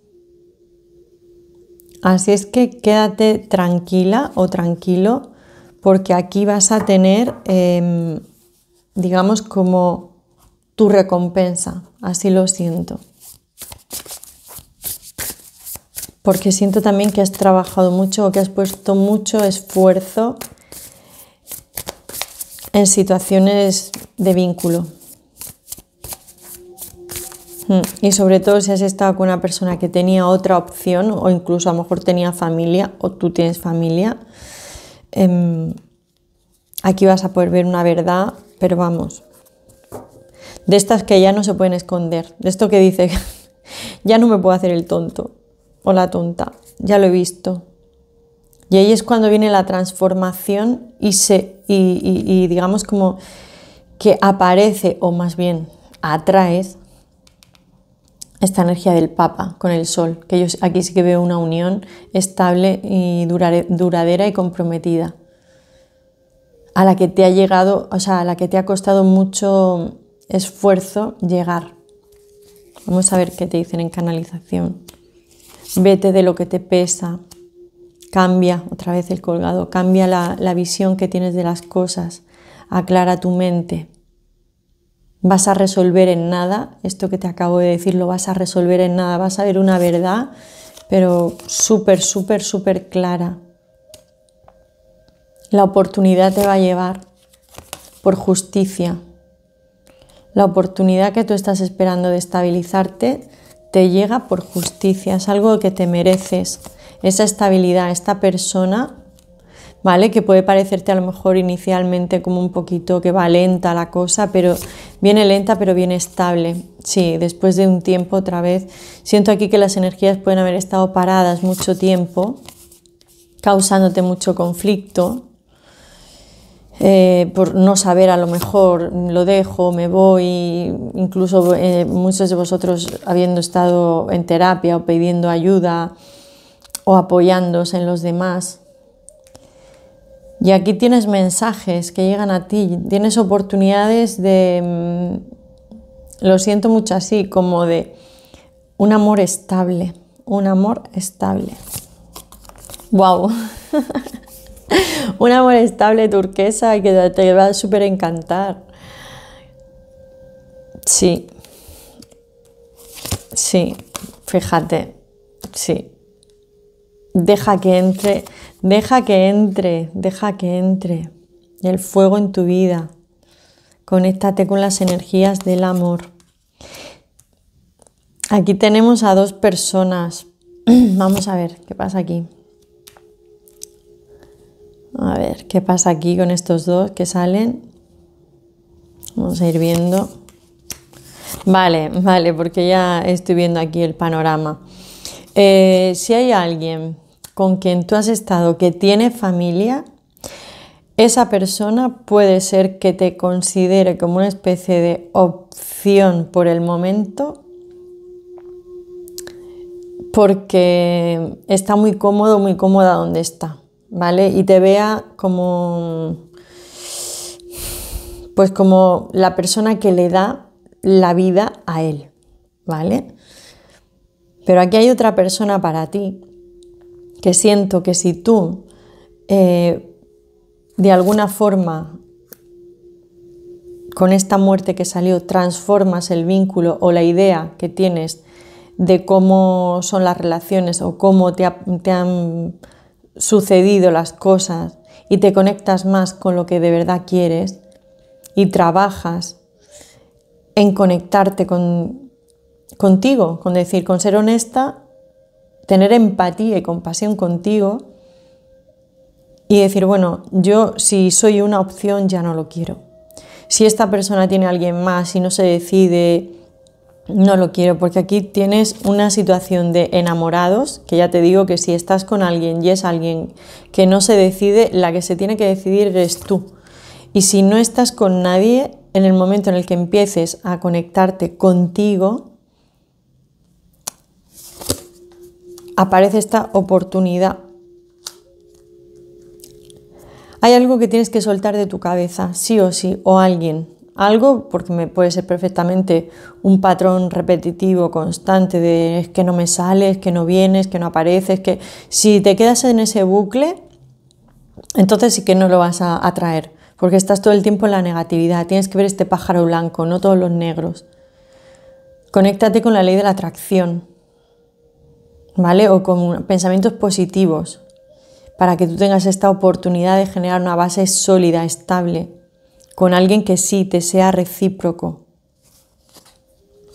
Así es que quédate tranquila o tranquilo, porque aquí vas a tener, eh, digamos, como tu recompensa. Así lo siento. Porque siento también que has trabajado mucho o que has puesto mucho esfuerzo en situaciones de vínculo. Y sobre todo si has estado con una persona que tenía otra opción o incluso a lo mejor tenía familia o tú tienes familia, eh, aquí vas a poder ver una verdad, pero vamos, de estas que ya no se pueden esconder, de esto que dice, ya no me puedo hacer el tonto. O la tonta, ya lo he visto. Y ahí es cuando viene la transformación y, se, y, y, y digamos como que aparece, o más bien atraes, esta energía del Papa con el Sol, que yo aquí sí que veo una unión estable y durare, duradera y comprometida, a la que te ha llegado, o sea, a la que te ha costado mucho esfuerzo llegar. Vamos a ver qué te dicen en canalización. Vete de lo que te pesa, cambia, otra vez el colgado, cambia la, la visión que tienes de las cosas, aclara tu mente. Vas a resolver en nada, esto que te acabo de decir lo vas a resolver en nada, vas a ver una verdad, pero súper, súper, súper clara. La oportunidad te va a llevar por justicia. La oportunidad que tú estás esperando de estabilizarte te llega por justicia, es algo que te mereces, esa estabilidad, esta persona, ¿vale? Que puede parecerte a lo mejor inicialmente como un poquito que va lenta la cosa, pero viene lenta pero bien estable, sí, después de un tiempo otra vez. Siento aquí que las energías pueden haber estado paradas mucho tiempo, causándote mucho conflicto, Eh, por no saber, a lo mejor lo dejo, me voy, incluso eh, muchos de vosotros habiendo estado en terapia o pidiendo ayuda o apoyándose en los demás. Y aquí tienes mensajes que llegan a ti, tienes oportunidades de, lo siento mucho así, como de un amor estable, un amor estable. ¡Wow! Un amor estable, turquesa, que te va a súper encantar. Sí. Sí, fíjate. Sí. Deja que entre, deja que entre, deja que entre el fuego en tu vida. Conéctate con las energías del amor. Aquí tenemos a dos personas. Vamos a ver qué pasa aquí. A ver, ¿qué pasa aquí con estos dos que salen? Vamos a ir viendo. Vale, vale, porque ya estoy viendo aquí el panorama. Eh, si hay alguien con quien tú has estado que tiene familia, esa persona puede ser que te considere como una especie de opción por el momento, porque está muy cómodo, muy cómoda donde está. ¿Vale? Y te vea como, pues como la persona que le da la vida a él, ¿vale? Pero aquí hay otra persona para ti, que siento que si tú eh, de alguna forma con esta muerte que salió transformas el vínculo o la idea que tienes de cómo son las relaciones o cómo te, ha, te han sucedido las cosas y te conectas más con lo que de verdad quieres y trabajas en conectarte con, contigo, con decir, con ser honesta, tener empatía y compasión contigo y decir, bueno, yo si soy una opción ya no lo quiero. Si esta persona tiene a alguien más y no se decide, no lo quiero, porque aquí tienes una situación de enamorados, que ya te digo que si estás con alguien y es alguien que no se decide, la que se tiene que decidir eres tú. Y si no estás con nadie, en el momento en el que empieces a conectarte contigo, aparece esta oportunidad. Hay algo que tienes que soltar de tu cabeza, sí o sí, o alguien. Algo, porque me puede ser perfectamente un patrón repetitivo, constante, de es que no me sales, que no vienes, que no apareces, que si te quedas en ese bucle, entonces sí que no lo vas a atraer, porque estás todo el tiempo en la negatividad, tienes que ver este pájaro blanco, no todos los negros. Conéctate con la ley de la atracción, ¿vale? O con pensamientos positivos, para que tú tengas esta oportunidad de generar una base sólida, estable, con alguien que sí te sea recíproco,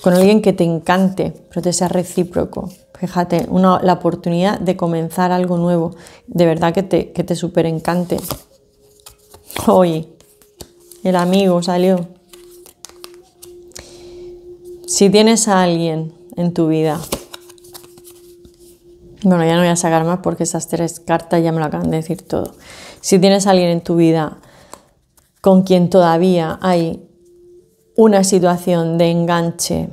con alguien que te encante, pero te sea recíproco. Fíjate, una, la oportunidad de comenzar algo nuevo, de verdad que te, que te súper encante. Oye, el amigo salió. Si tienes a alguien en tu vida... Bueno, ya no voy a sacar más porque esas tres cartas ya me lo acaban de decir todo. Si tienes a alguien en tu vida con quien todavía hay una situación de enganche,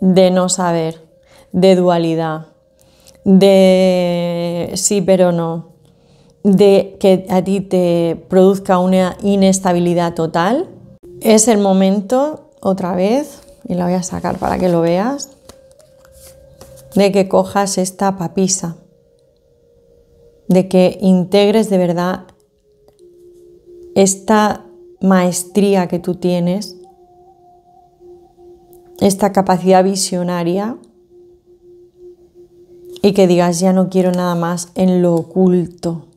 de no saber, de dualidad, de sí pero no, de que a ti te produzca una inestabilidad total, es el momento, otra vez, y la voy a sacar para que lo veas, de que cojas esta papisa, de que integres de verdad esta maestría que tú tienes, esta capacidad visionaria y que digas ya no quiero nada más en lo oculto,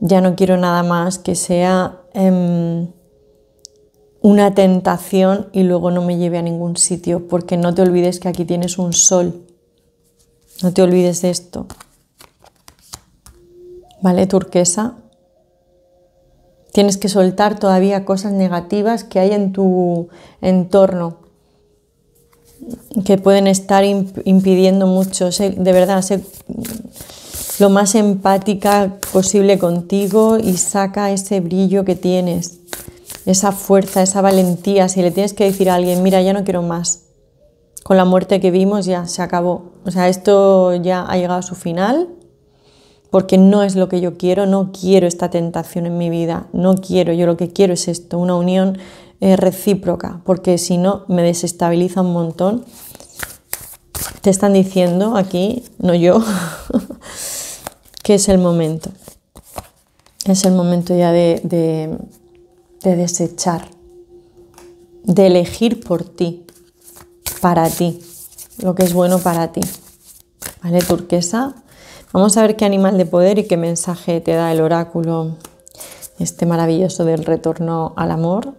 ya no quiero nada más que sea eh, una tentación y luego no me lleve a ningún sitio, porque no te olvides que aquí tienes un sol. No te olvides de esto, ¿vale, turquesa? Tienes que soltar todavía cosas negativas que hay en tu entorno, que pueden estar impidiendo mucho. Sé, de verdad, sé lo más empática posible contigo y saca ese brillo que tienes, esa fuerza, esa valentía. Si le tienes que decir a alguien, mira, ya no quiero más. Con la muerte que vimos ya se acabó. O sea, esto ya ha llegado a su final porque no es lo que yo quiero, no quiero esta tentación en mi vida, no quiero, yo lo que quiero es esto, una unión eh, recíproca, porque si no me desestabiliza un montón. Te están diciendo aquí, no yo, que es el momento. Es el momento ya de, de, de desechar, de elegir por ti. Para ti, lo que es bueno para ti, ¿vale, turquesa? Vamos a ver qué animal de poder y qué mensaje te da el oráculo, este maravilloso del retorno al amor,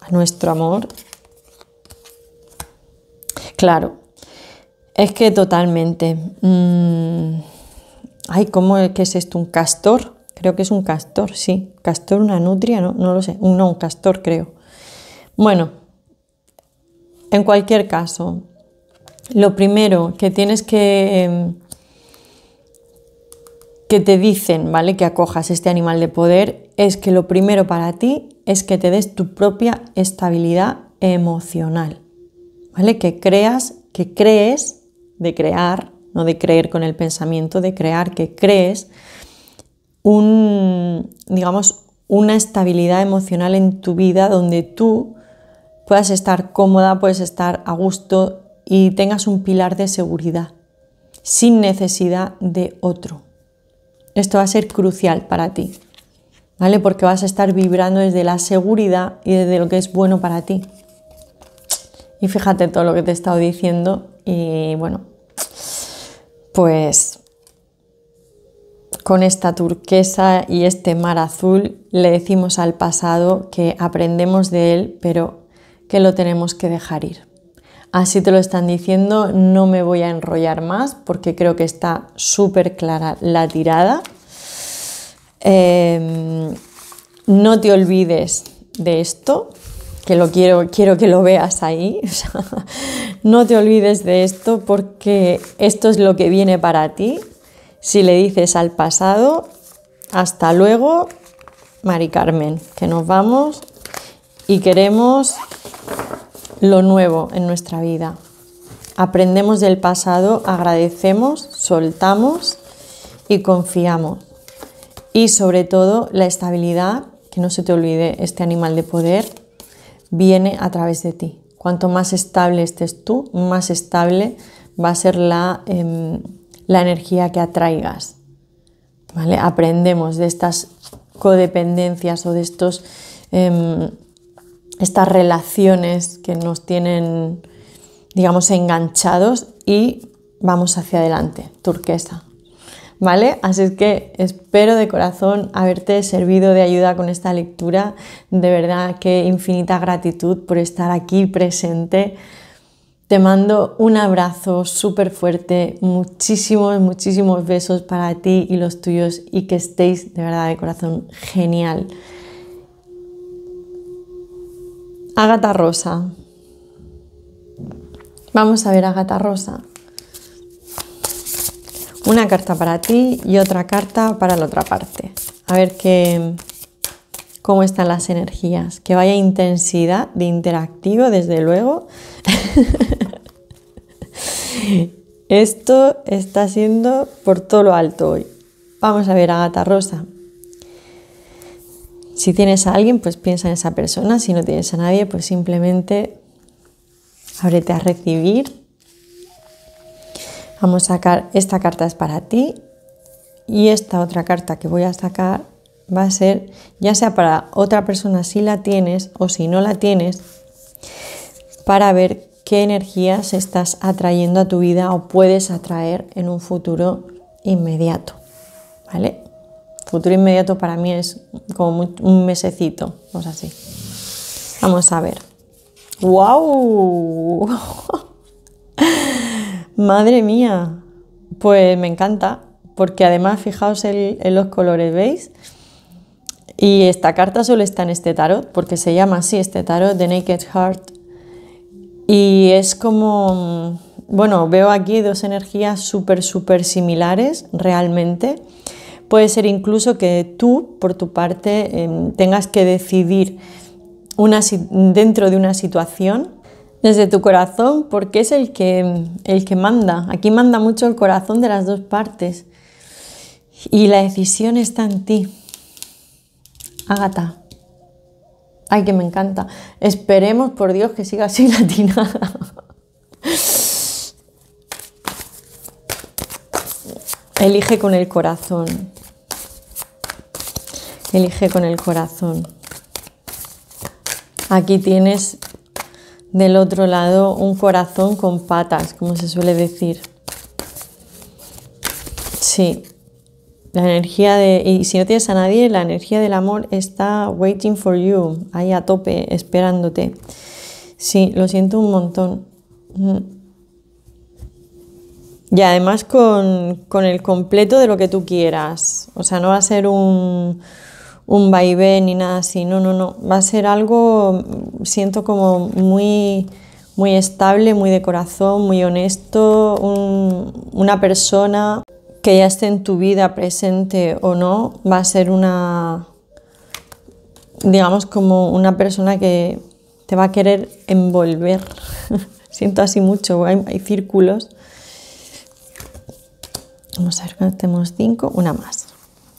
a nuestro amor. Claro, es que totalmente... Mmm, ay, ¿cómo es que es esto? ¿Un castor? Creo que es un castor, sí. ¿Castor, una nutria? No, no lo sé. No, un castor, creo. Bueno... En cualquier caso, lo primero que tienes que, eh, que te dicen, ¿vale? Que acojas este animal de poder, es que lo primero para ti es que te des tu propia estabilidad emocional, ¿vale? Que creas, que crees, de crear, no de creer con el pensamiento, de crear, que crees un, digamos, una estabilidad emocional en tu vida donde tú puedas estar cómoda, puedes estar a gusto y tengas un pilar de seguridad, sin necesidad de otro. Esto va a ser crucial para ti, ¿vale? Porque vas a estar vibrando desde la seguridad y desde lo que es bueno para ti. Y fíjate todo lo que te he estado diciendo y bueno, pues con esta turquesa y este mar azul le decimos al pasado que aprendemos de él, pero que lo tenemos que dejar ir. Así te lo están diciendo, no me voy a enrollar más porque creo que está súper clara la tirada. Eh, no te olvides de esto, que lo quiero, quiero que lo veas ahí. O sea, no te olvides de esto porque esto es lo que viene para ti. Si le dices al pasado, hasta luego, Mari Carmen, que nos vamos y queremos lo nuevo en nuestra vida. Aprendemos del pasado, agradecemos, soltamos y confiamos. Y sobre todo la estabilidad, que no se te olvide, este animal de poder viene a través de ti. Cuanto más estable estés tú, más estable va a ser la, eh, la energía que atraigas, ¿vale? Aprendemos de estas codependencias o de estos, eh, estas relaciones que nos tienen, digamos, enganchados y vamos hacia adelante, turquesa. ¿Vale? Así es que espero de corazón haberte servido de ayuda con esta lectura. De verdad que infinita gratitud por estar aquí presente. Te mando un abrazo súper fuerte, muchísimos, muchísimos besos para ti y los tuyos y que estéis de verdad de corazón genial. Ágata Rosa. Vamos a ver Ágata Rosa. Una carta para ti y otra carta para la otra parte. A ver que, cómo están las energías. Que vaya intensidad de interactivo, desde luego. Esto está siendo por todo lo alto hoy. Vamos a ver a Ágata Rosa. Si tienes a alguien, pues piensa en esa persona. Si no tienes a nadie, pues simplemente ábrete a recibir. Vamos a sacar, esta carta es para ti y esta otra carta que voy a sacar va a ser, ya sea para otra persona si la tienes o si no la tienes, para ver qué energías estás atrayendo a tu vida o puedes atraer en un futuro inmediato, ¿vale? Futuro inmediato para mí es como un mesecito, o sea, así. Vamos a ver. ¡Wow! ¡Madre mía! Pues me encanta, porque además fijaos en, en los colores, ¿veis? Y esta carta solo está en este tarot, porque se llama así este tarot, de Naked Heart. Y es como... Bueno, veo aquí dos energías súper, súper similares, realmente. Puede ser incluso que tú, por tu parte, eh, tengas que decidir una, dentro de una situación... Desde tu corazón, porque es el que, el que manda. Aquí manda mucho el corazón de las dos partes. Y la decisión está en ti. Ágata. Ay, que me encanta. Esperemos, por Dios, que siga así latinada. Elige con el corazón. Elige con el corazón. Aquí tienes... Del otro lado, un corazón con patas, como se suele decir. Sí. La energía de... Y si no tienes a nadie, la energía del amor está waiting for you. Ahí a tope, esperándote. Sí, lo siento un montón. Y además con, con el completo de lo que tú quieras. O sea, no va a ser un... un vaivén ni nada así, no, no, no, va a ser algo, siento como muy, muy estable, muy de corazón, muy honesto, un, una persona que ya esté en tu vida presente o no, va a ser una, digamos como una persona que te va a querer envolver, siento así mucho, hay, hay círculos, vamos a ver cuánto tenemos, cinco, una más,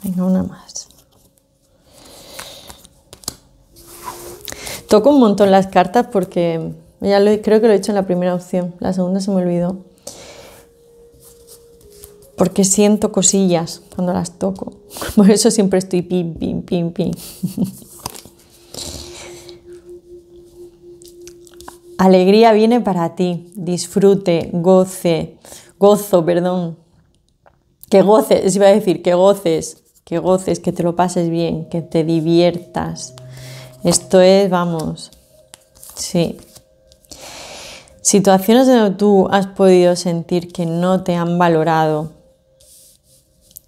venga, una más. Toco un montón las cartas porque ya lo, creo que lo he hecho en la primera opción. La segunda se me olvidó. Porque siento cosillas cuando las toco. Por eso siempre estoy pim, pim, pim, pim. Alegría viene para ti. Disfrute, goce, gozo, perdón. Que goces, iba a decir, que goces, que goces, que te lo pases bien, que te diviertas. Esto es, vamos, sí. Situaciones donde tú has podido sentir que no te han valorado,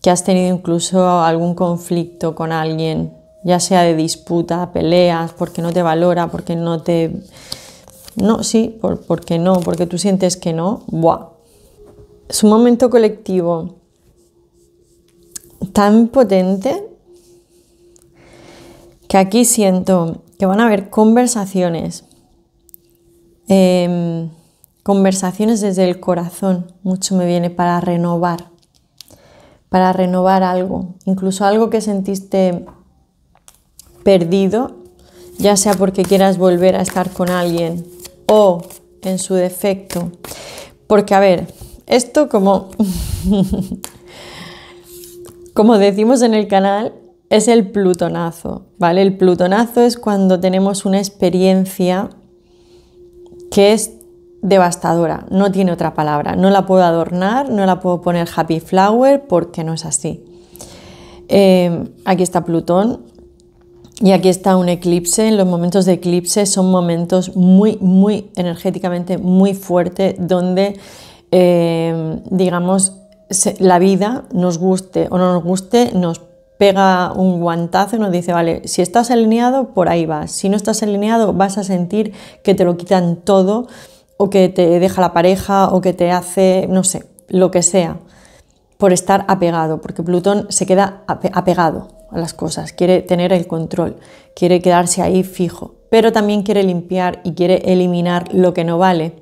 que has tenido incluso algún conflicto con alguien, ya sea de disputa, peleas, porque no te valora, porque no te... No, sí, por, porque no, porque tú sientes que no, ¡buah! Es un momento colectivo tan potente que aquí siento que van a haber conversaciones, eh, conversaciones desde el corazón. Mucho me viene para renovar, para renovar algo, incluso algo que sentiste perdido, ya sea porque quieras volver a estar con alguien, o en su defecto, porque a ver, esto como como decimos en el canal, es el plutonazo, ¿vale? El plutonazo es cuando tenemos una experiencia que es devastadora, no tiene otra palabra, no la puedo adornar, no la puedo poner happy flower porque no es así. Eh, aquí está Plutón y aquí está un eclipse. Los momentos de eclipse son momentos muy, muy energéticamente muy fuertes, donde eh, digamos, la vida, nos guste o no nos guste, nos pega un guantazo y nos dice, vale, si estás alineado, por ahí vas. Si no estás alineado, vas a sentir que te lo quitan todo, o que te deja la pareja, o que te hace, no sé, lo que sea, por estar apegado, porque Plutón se queda ape- apegado a las cosas, quiere tener el control, quiere quedarse ahí fijo, pero también quiere limpiar y quiere eliminar lo que no vale.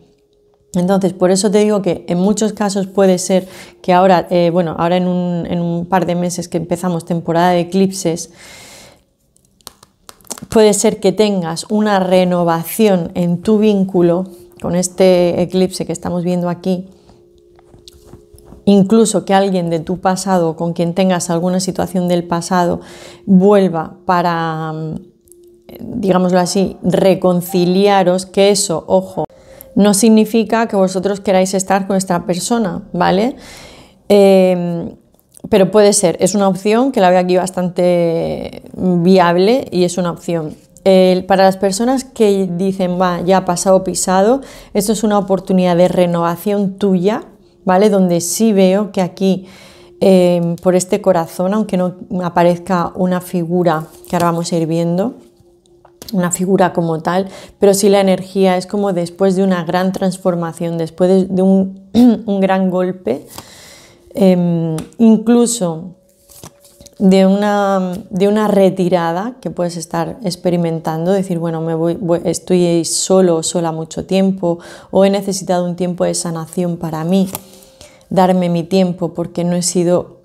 Entonces, por eso te digo que en muchos casos puede ser que ahora, eh, bueno, ahora en un, en un par de meses que empezamos temporada de eclipses, puede ser que tengas una renovación en tu vínculo con este eclipse que estamos viendo aquí, incluso que alguien de tu pasado, con quien tengas alguna situación del pasado, vuelva para, digámoslo así, reconciliaros, que eso, ojo, no significa que vosotros queráis estar con esta persona, ¿vale? Eh, pero puede ser, es una opción que la veo aquí bastante viable y es una opción. Eh, para las personas que dicen, va, ya pasado pisado, esto es una oportunidad de renovación tuya, ¿vale? Donde sí veo que aquí, eh, por este corazón, aunque no aparezca una figura que ahora vamos a ir viendo, una figura como tal, pero sí la energía es como después de una gran transformación, después de, de un, un gran golpe, eh, incluso de una, de una retirada que puedes estar experimentando, decir, bueno, me voy, voy, estoy solo o sola mucho tiempo, o he necesitado un tiempo de sanación para mí, darme mi tiempo porque no he sido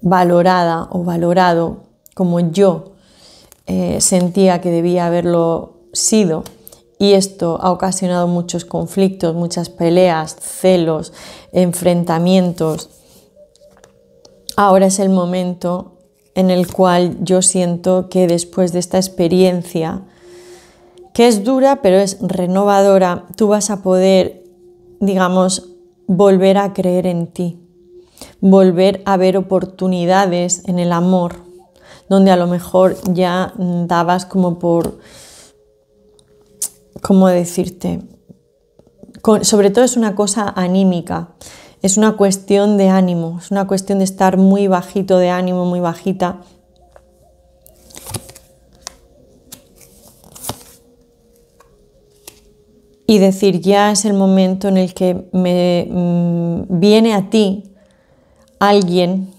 valorada o valorado como yo Eh, sentía que debía haberlo sido, y esto ha ocasionado muchos conflictos, muchas peleas, celos, enfrentamientos. Ahora es el momento en el cual yo siento que después de esta experiencia, que es dura pero es renovadora, tú vas a poder, digamos, volver a creer en ti, volver a ver oportunidades en el amor, donde a lo mejor ya dabas como por, ¿cómo decirte? Con, sobre todo es una cosa anímica, es una cuestión de ánimo, es una cuestión de estar muy bajito de ánimo, muy bajita. Y decir, ya es el momento en el que me mmm, viene a ti alguien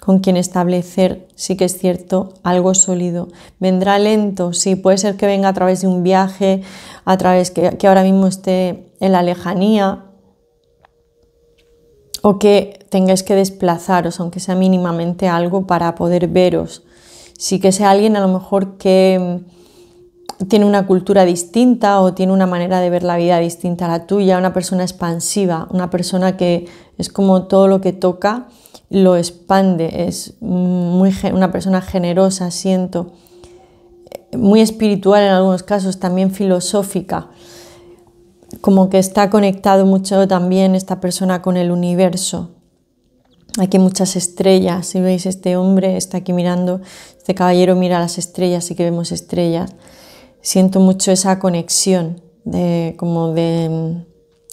con quien establecer, sí que es cierto, algo sólido. Vendrá lento, sí, puede ser que venga a través de un viaje, a través que, que ahora mismo esté en la lejanía, o que tengáis que desplazaros, aunque sea mínimamente algo, para poder veros. sí que sea alguien a lo mejor que tiene una cultura distinta o tiene una manera de ver la vida distinta a la tuya, una persona expansiva, una persona que es como todo lo que toca lo expande, es muy, una persona generosa, siento, muy espiritual en algunos casos, también filosófica, como que está conectado mucho también esta persona con el universo. Aquí hay muchas estrellas, si veis este hombre está aquí mirando, este caballero mira las estrellas, sí que vemos estrellas. Siento mucho esa conexión, de, como de...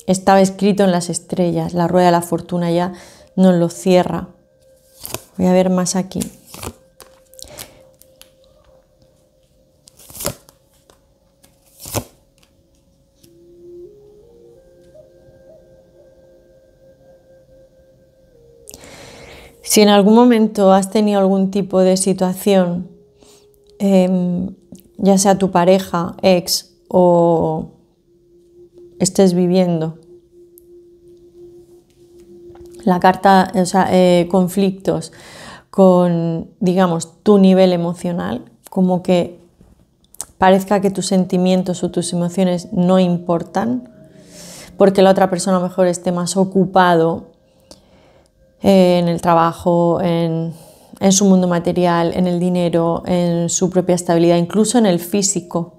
Estaba escrito en las estrellas, la rueda de la fortuna ya nos lo cierra. Voy a ver más aquí. Si en algún momento has tenido algún tipo de situación, eh, ya sea tu pareja, ex o estés viviendo, la carta, o sea, eh, conflictos con, digamos, tu nivel emocional, como que parezca que tus sentimientos o tus emociones no importan, porque la otra persona a lo mejor esté más ocupado en el trabajo, en, en su mundo material, en el dinero, en su propia estabilidad, incluso en el físico,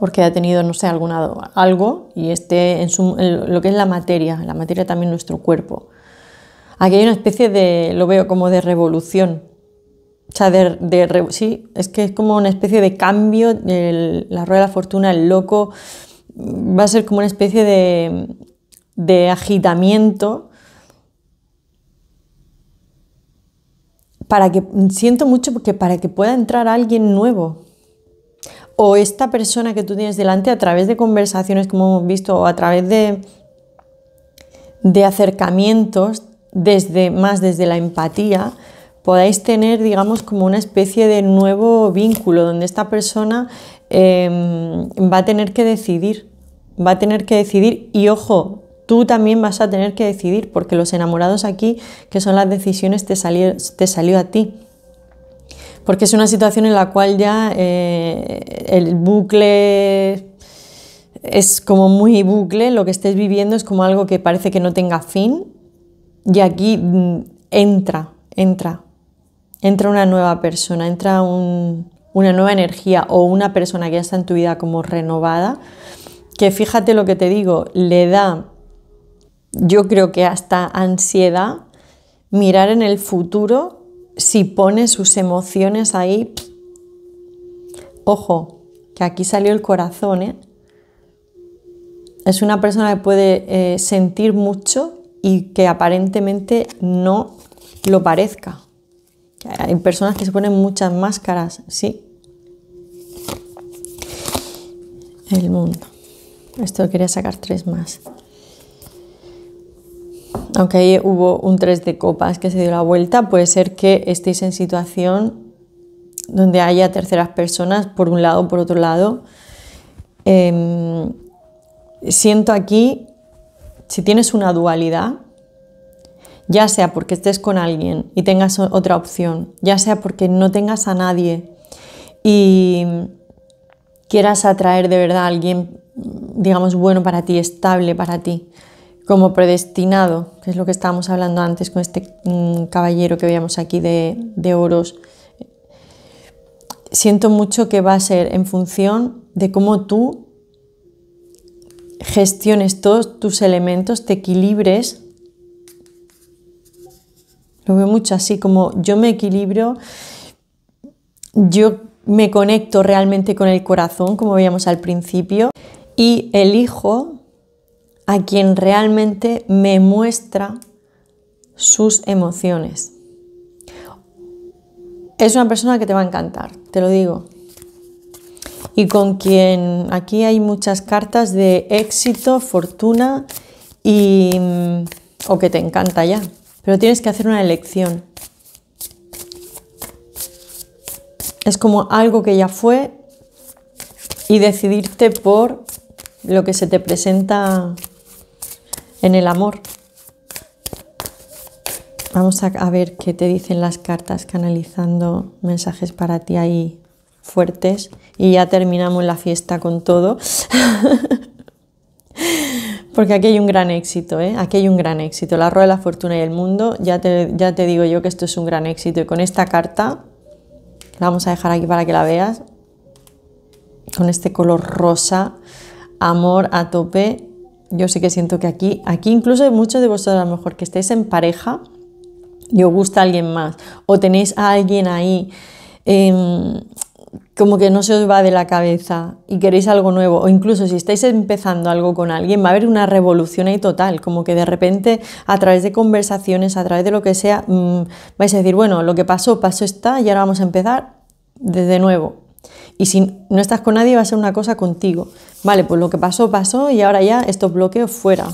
porque ha tenido, no sé, alguna, algo y esté en, su, en lo que es la materia, la materia también nuestro cuerpo. Aquí hay una especie de, lo veo como de revolución, o sea, de, de, sí, es que es como una especie de cambio, el, la rueda de la fortuna, el loco, va a ser como una especie de, de agitamiento. Para que, siento mucho porque para que pueda entrar alguien nuevo o esta persona que tú tienes delante a través de conversaciones como hemos visto o a través de, de acercamientos desde, más desde la empatía podáis tener, digamos, como una especie de nuevo vínculo donde esta persona eh, va a tener que decidir, va a tener que decidir y ojo, tú también vas a tener que decidir, porque los enamorados aquí, que son las decisiones, te salió, te salió a ti. Porque es una situación en la cual ya eh, el bucle es como muy bucle, lo que estés viviendo es como algo que parece que no tenga fin, y aquí entra, entra, entra una nueva persona, entra un, una nueva energía o una persona que ya está en tu vida como renovada, que fíjate lo que te digo, le da... Yo creo que hasta ansiedad, mirar en el futuro, si pone sus emociones ahí. Ojo, que aquí salió el corazón, ¿eh? Es una persona que puede eh, sentir mucho y que aparentemente no lo parezca. Hay personas que se ponen muchas máscaras, sí. El mundo. Esto quería sacar tres más. Aunque ahí hubo un tres de copas que se dio la vuelta, puede ser que estéis en situación donde haya terceras personas, por un lado, por otro lado. Eh, siento aquí, si tienes una dualidad, ya sea porque estés con alguien y tengas otra opción, ya sea porque no tengas a nadie y quieras atraer de verdad a alguien, digamos, bueno para ti, estable para ti, como predestinado, que es lo que estábamos hablando antes con este mmm, caballero que veíamos aquí de, de oros. Siento mucho que va a ser en función de cómo tú gestiones todos tus elementos, te equilibres. Lo veo mucho así, como yo me equilibro, yo me conecto realmente con el corazón, como veíamos al principio, y elijo a quien realmente me muestra sus emociones. Es una persona que te va a encantar, te lo digo. Y con quien aquí hay muchas cartas de éxito, fortuna y... o que te encanta ya. Pero tienes que hacer una elección. Es como algo que ya fue y decidirte por lo que se te presenta en el amor. Vamos a ver qué te dicen las cartas canalizando mensajes para ti ahí fuertes. Y ya terminamos la fiesta con todo. Porque aquí hay un gran éxito, ¿eh? Aquí hay un gran éxito. La rueda de la fortuna y el mundo. Ya te, ya te digo yo que esto es un gran éxito. Y con esta carta, la vamos a dejar aquí para que la veas. Con este color rosa, amor a tope. Yo sí que siento que aquí, aquí incluso muchos de vosotros, a lo mejor que estéis en pareja y os gusta alguien más, o tenéis a alguien ahí eh, como que no se os va de la cabeza y queréis algo nuevo, o incluso si estáis empezando algo con alguien, va a haber una revolución ahí total, como que de repente a través de conversaciones, a través de lo que sea, mmm, vais a decir, bueno, lo que pasó, pasó está, y ahora vamos a empezar desde nuevo. Y si no estás con nadie, va a ser una cosa contigo. Vale, pues lo que pasó, pasó, y ahora ya estos bloqueos fuera.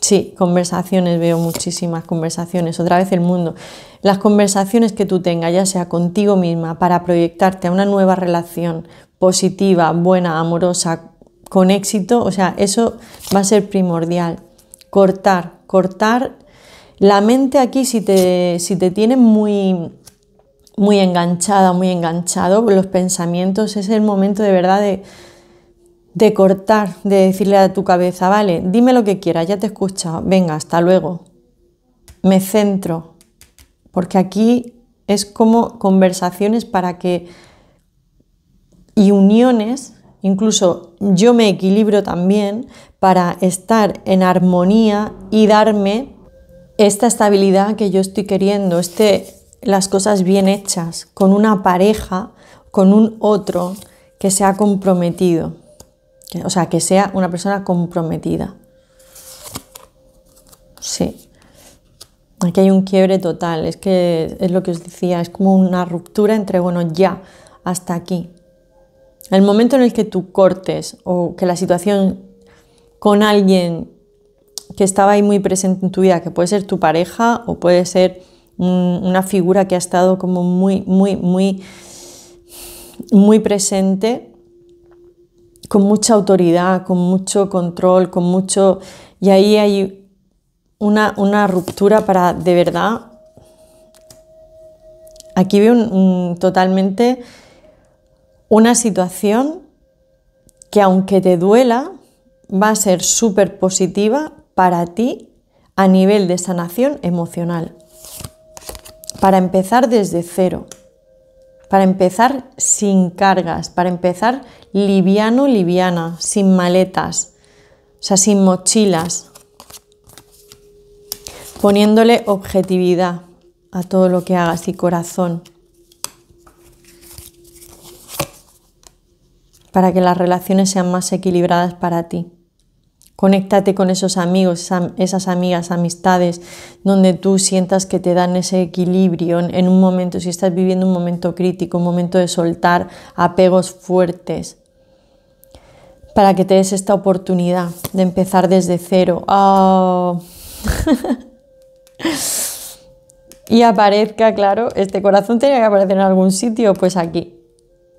Sí, conversaciones, veo muchísimas conversaciones. Otra vez el mundo. Las conversaciones que tú tengas, ya sea contigo misma, para proyectarte a una nueva relación positiva, buena, amorosa, con éxito, o sea, eso va a ser primordial. Cortar, cortar. La mente aquí, si te, si te tiene muy... muy enganchada, muy enganchado, los pensamientos, es el momento de verdad de, de cortar, de decirle a tu cabeza, vale, dime lo que quieras, ya te he escuchado, venga, hasta luego, me centro, porque aquí es como conversaciones para que, y uniones, incluso yo me equilibro también para estar en armonía y darme esta estabilidad que yo estoy queriendo, este... las cosas bien hechas, con una pareja, con un otro que sea comprometido, o sea, que sea una persona comprometida. Sí, aquí hay un quiebre total, es que es lo que os decía, es como una ruptura entre, bueno, ya, hasta aquí. El momento en el que tú cortes o que la situación con alguien que estaba ahí muy presente en tu vida, que puede ser tu pareja o puede ser... una figura que ha estado como muy, muy, muy, muy presente, con mucha autoridad, con mucho control, con mucho... Y ahí hay una, una ruptura para, de verdad... Aquí veo un, un, totalmente una situación que, aunque te duela, va a ser súper positiva para ti a nivel de sanación emocional. Para empezar desde cero, para empezar sin cargas, para empezar liviano, liviana, sin maletas, o sea, sin mochilas, poniéndole objetividad a todo lo que hagas y corazón, para que las relaciones sean más equilibradas para ti. Conéctate con esos amigos, esas amigas, amistades, donde tú sientas que te dan ese equilibrio en un momento, si estás viviendo un momento crítico, un momento de soltar apegos fuertes, para que te des esta oportunidad de empezar desde cero. Oh. Y aparezca, claro, este corazón tenía que aparecer en algún sitio, pues aquí,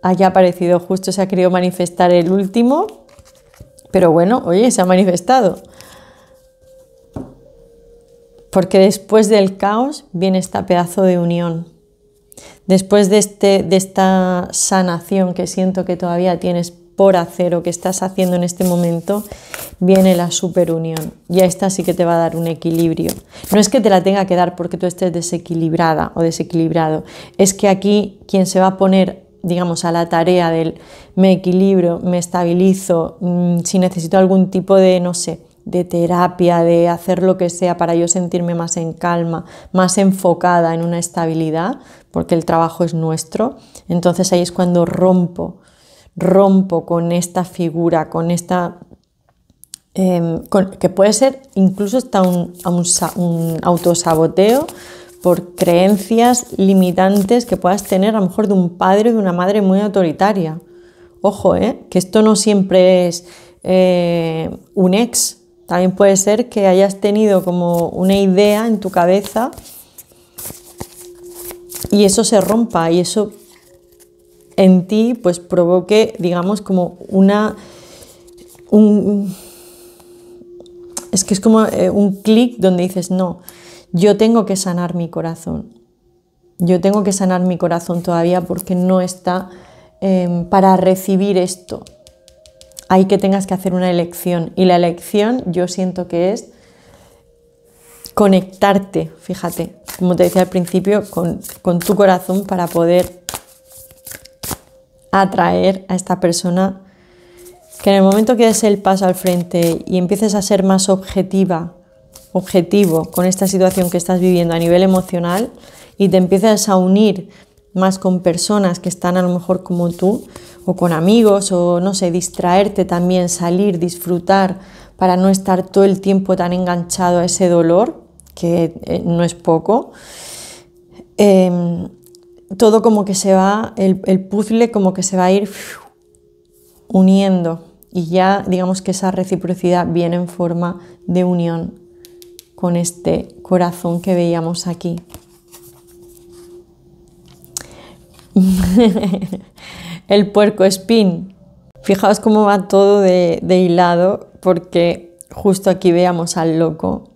haya aparecido, justo se ha querido manifestar el último. Pero bueno, oye, se ha manifestado. Porque después del caos viene este pedazo de unión. Después de, este, de esta sanación que siento que todavía tienes por hacer o que estás haciendo en este momento, viene la superunión. Y a esta sí que te va a dar un equilibrio. No es que te la tenga que dar porque tú estés desequilibrada o desequilibrado. Es que aquí quien se va a poner... digamos, a la tarea del me equilibro, me estabilizo, mmm, si necesito algún tipo de, no sé, de terapia, de hacer lo que sea para yo sentirme más en calma, más enfocada en una estabilidad, porque el trabajo es nuestro, entonces ahí es cuando rompo, rompo con esta figura, con esta... Eh, con, que puede ser incluso hasta un, un, un autosaboteo, por creencias limitantes que puedas tener a lo mejor de un padre o de una madre muy autoritaria. Ojo, ¿eh? Que esto no siempre es eh, un ex. También puede ser que hayas tenido como una idea en tu cabeza y eso se rompa y eso en ti pues provoque, digamos, como una... Un, es que es como eh, un clic donde dices no. Yo tengo que sanar mi corazón. Yo tengo que sanar mi corazón todavía porque no está eh, para recibir esto. Hay que tengas que hacer una elección. Y la elección yo siento que es conectarte, fíjate, como te decía al principio, con, con tu corazón para poder atraer a esta persona. Que en el momento que des el paso al frente y empieces a ser más objetiva, objetivo con esta situación que estás viviendo a nivel emocional y te empiezas a unir más con personas que están a lo mejor como tú o con amigos o no sé, distraerte también, salir, disfrutar para no estar todo el tiempo tan enganchado a ese dolor, que eh, no es poco, eh, todo como que se va, el, el puzzle como que se va a ir uniendo y ya digamos que esa reciprocidad viene en forma de unión con este corazón que veíamos aquí. El puercoespín. Fijaos cómo va todo de, de hilado, porque justo aquí veamos al loco,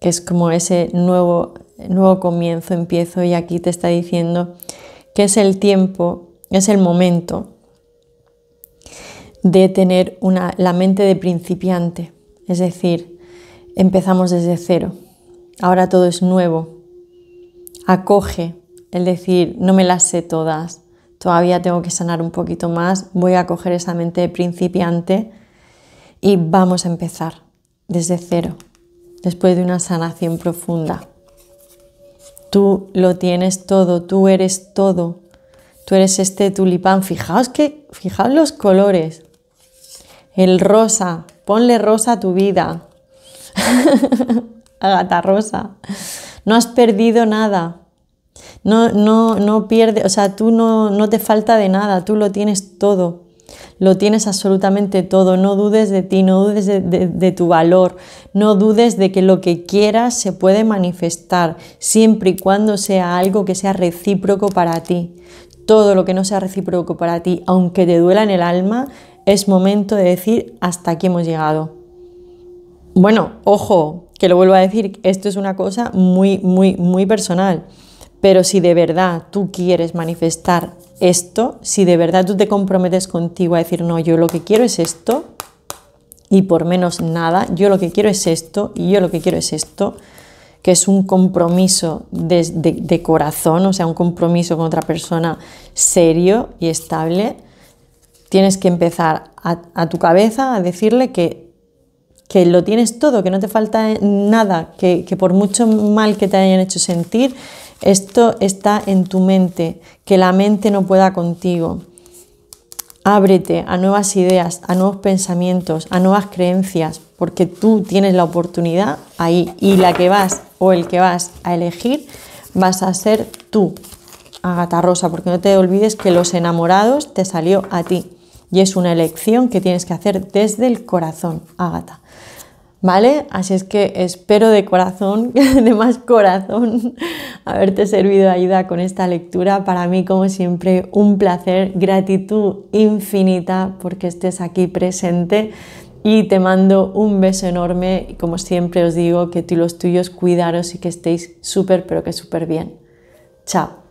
que es como ese nuevo, nuevo comienzo, empiezo, y aquí te está diciendo que es el tiempo, es el momento de tener una, la mente de principiante, es decir, empezamos desde cero, ahora todo es nuevo, acoge, el decir, no me las sé todas, todavía tengo que sanar un poquito más, voy a coger esa mente de principiante y vamos a empezar desde cero, después de una sanación profunda. Tú lo tienes todo, tú eres todo, tú eres este tulipán, fijaos que, fijaos los colores, el rosa, ponle rosa a tu vida, Ágata Rosa, no has perdido nada. No, no, no pierdes, o sea, tú no, no te falta de nada, tú lo tienes todo, lo tienes absolutamente todo, no dudes de ti, no dudes de, de, de tu valor, no dudes de que lo que quieras se puede manifestar, siempre y cuando sea algo que sea recíproco para ti. Todo lo que no sea recíproco para ti, aunque te duela en el alma, es momento de decir hasta aquí hemos llegado. Bueno, ojo, que lo vuelvo a decir, esto es una cosa muy, muy, muy personal. Pero si de verdad tú quieres manifestar esto, si de verdad tú te comprometes contigo a decir, no, yo lo que quiero es esto, y por menos nada, yo lo que quiero es esto, y yo lo que quiero es esto, que es un compromiso de, de, de corazón, o sea, un compromiso con otra persona serio y estable, tienes que empezar a, a tu cabeza a decirle que que lo tienes todo, que no te falta nada, que, que por mucho mal que te hayan hecho sentir, esto está en tu mente, que la mente no pueda contigo. Ábrete a nuevas ideas, a nuevos pensamientos, a nuevas creencias, porque tú tienes la oportunidad ahí y la que vas o el que vas a elegir vas a ser tú, Ágata Rosa, porque no te olvides que los enamorados te salió a ti y es una elección que tienes que hacer desde el corazón, Ágata. ¿Vale? Así es que espero de corazón, de más corazón, haberte servido de ayuda con esta lectura. Para mí, como siempre, un placer, gratitud infinita porque estés aquí presente y te mando un beso enorme. Y como siempre os digo, que tú y los tuyos, cuidaros y que estéis súper, pero que súper bien. Chao.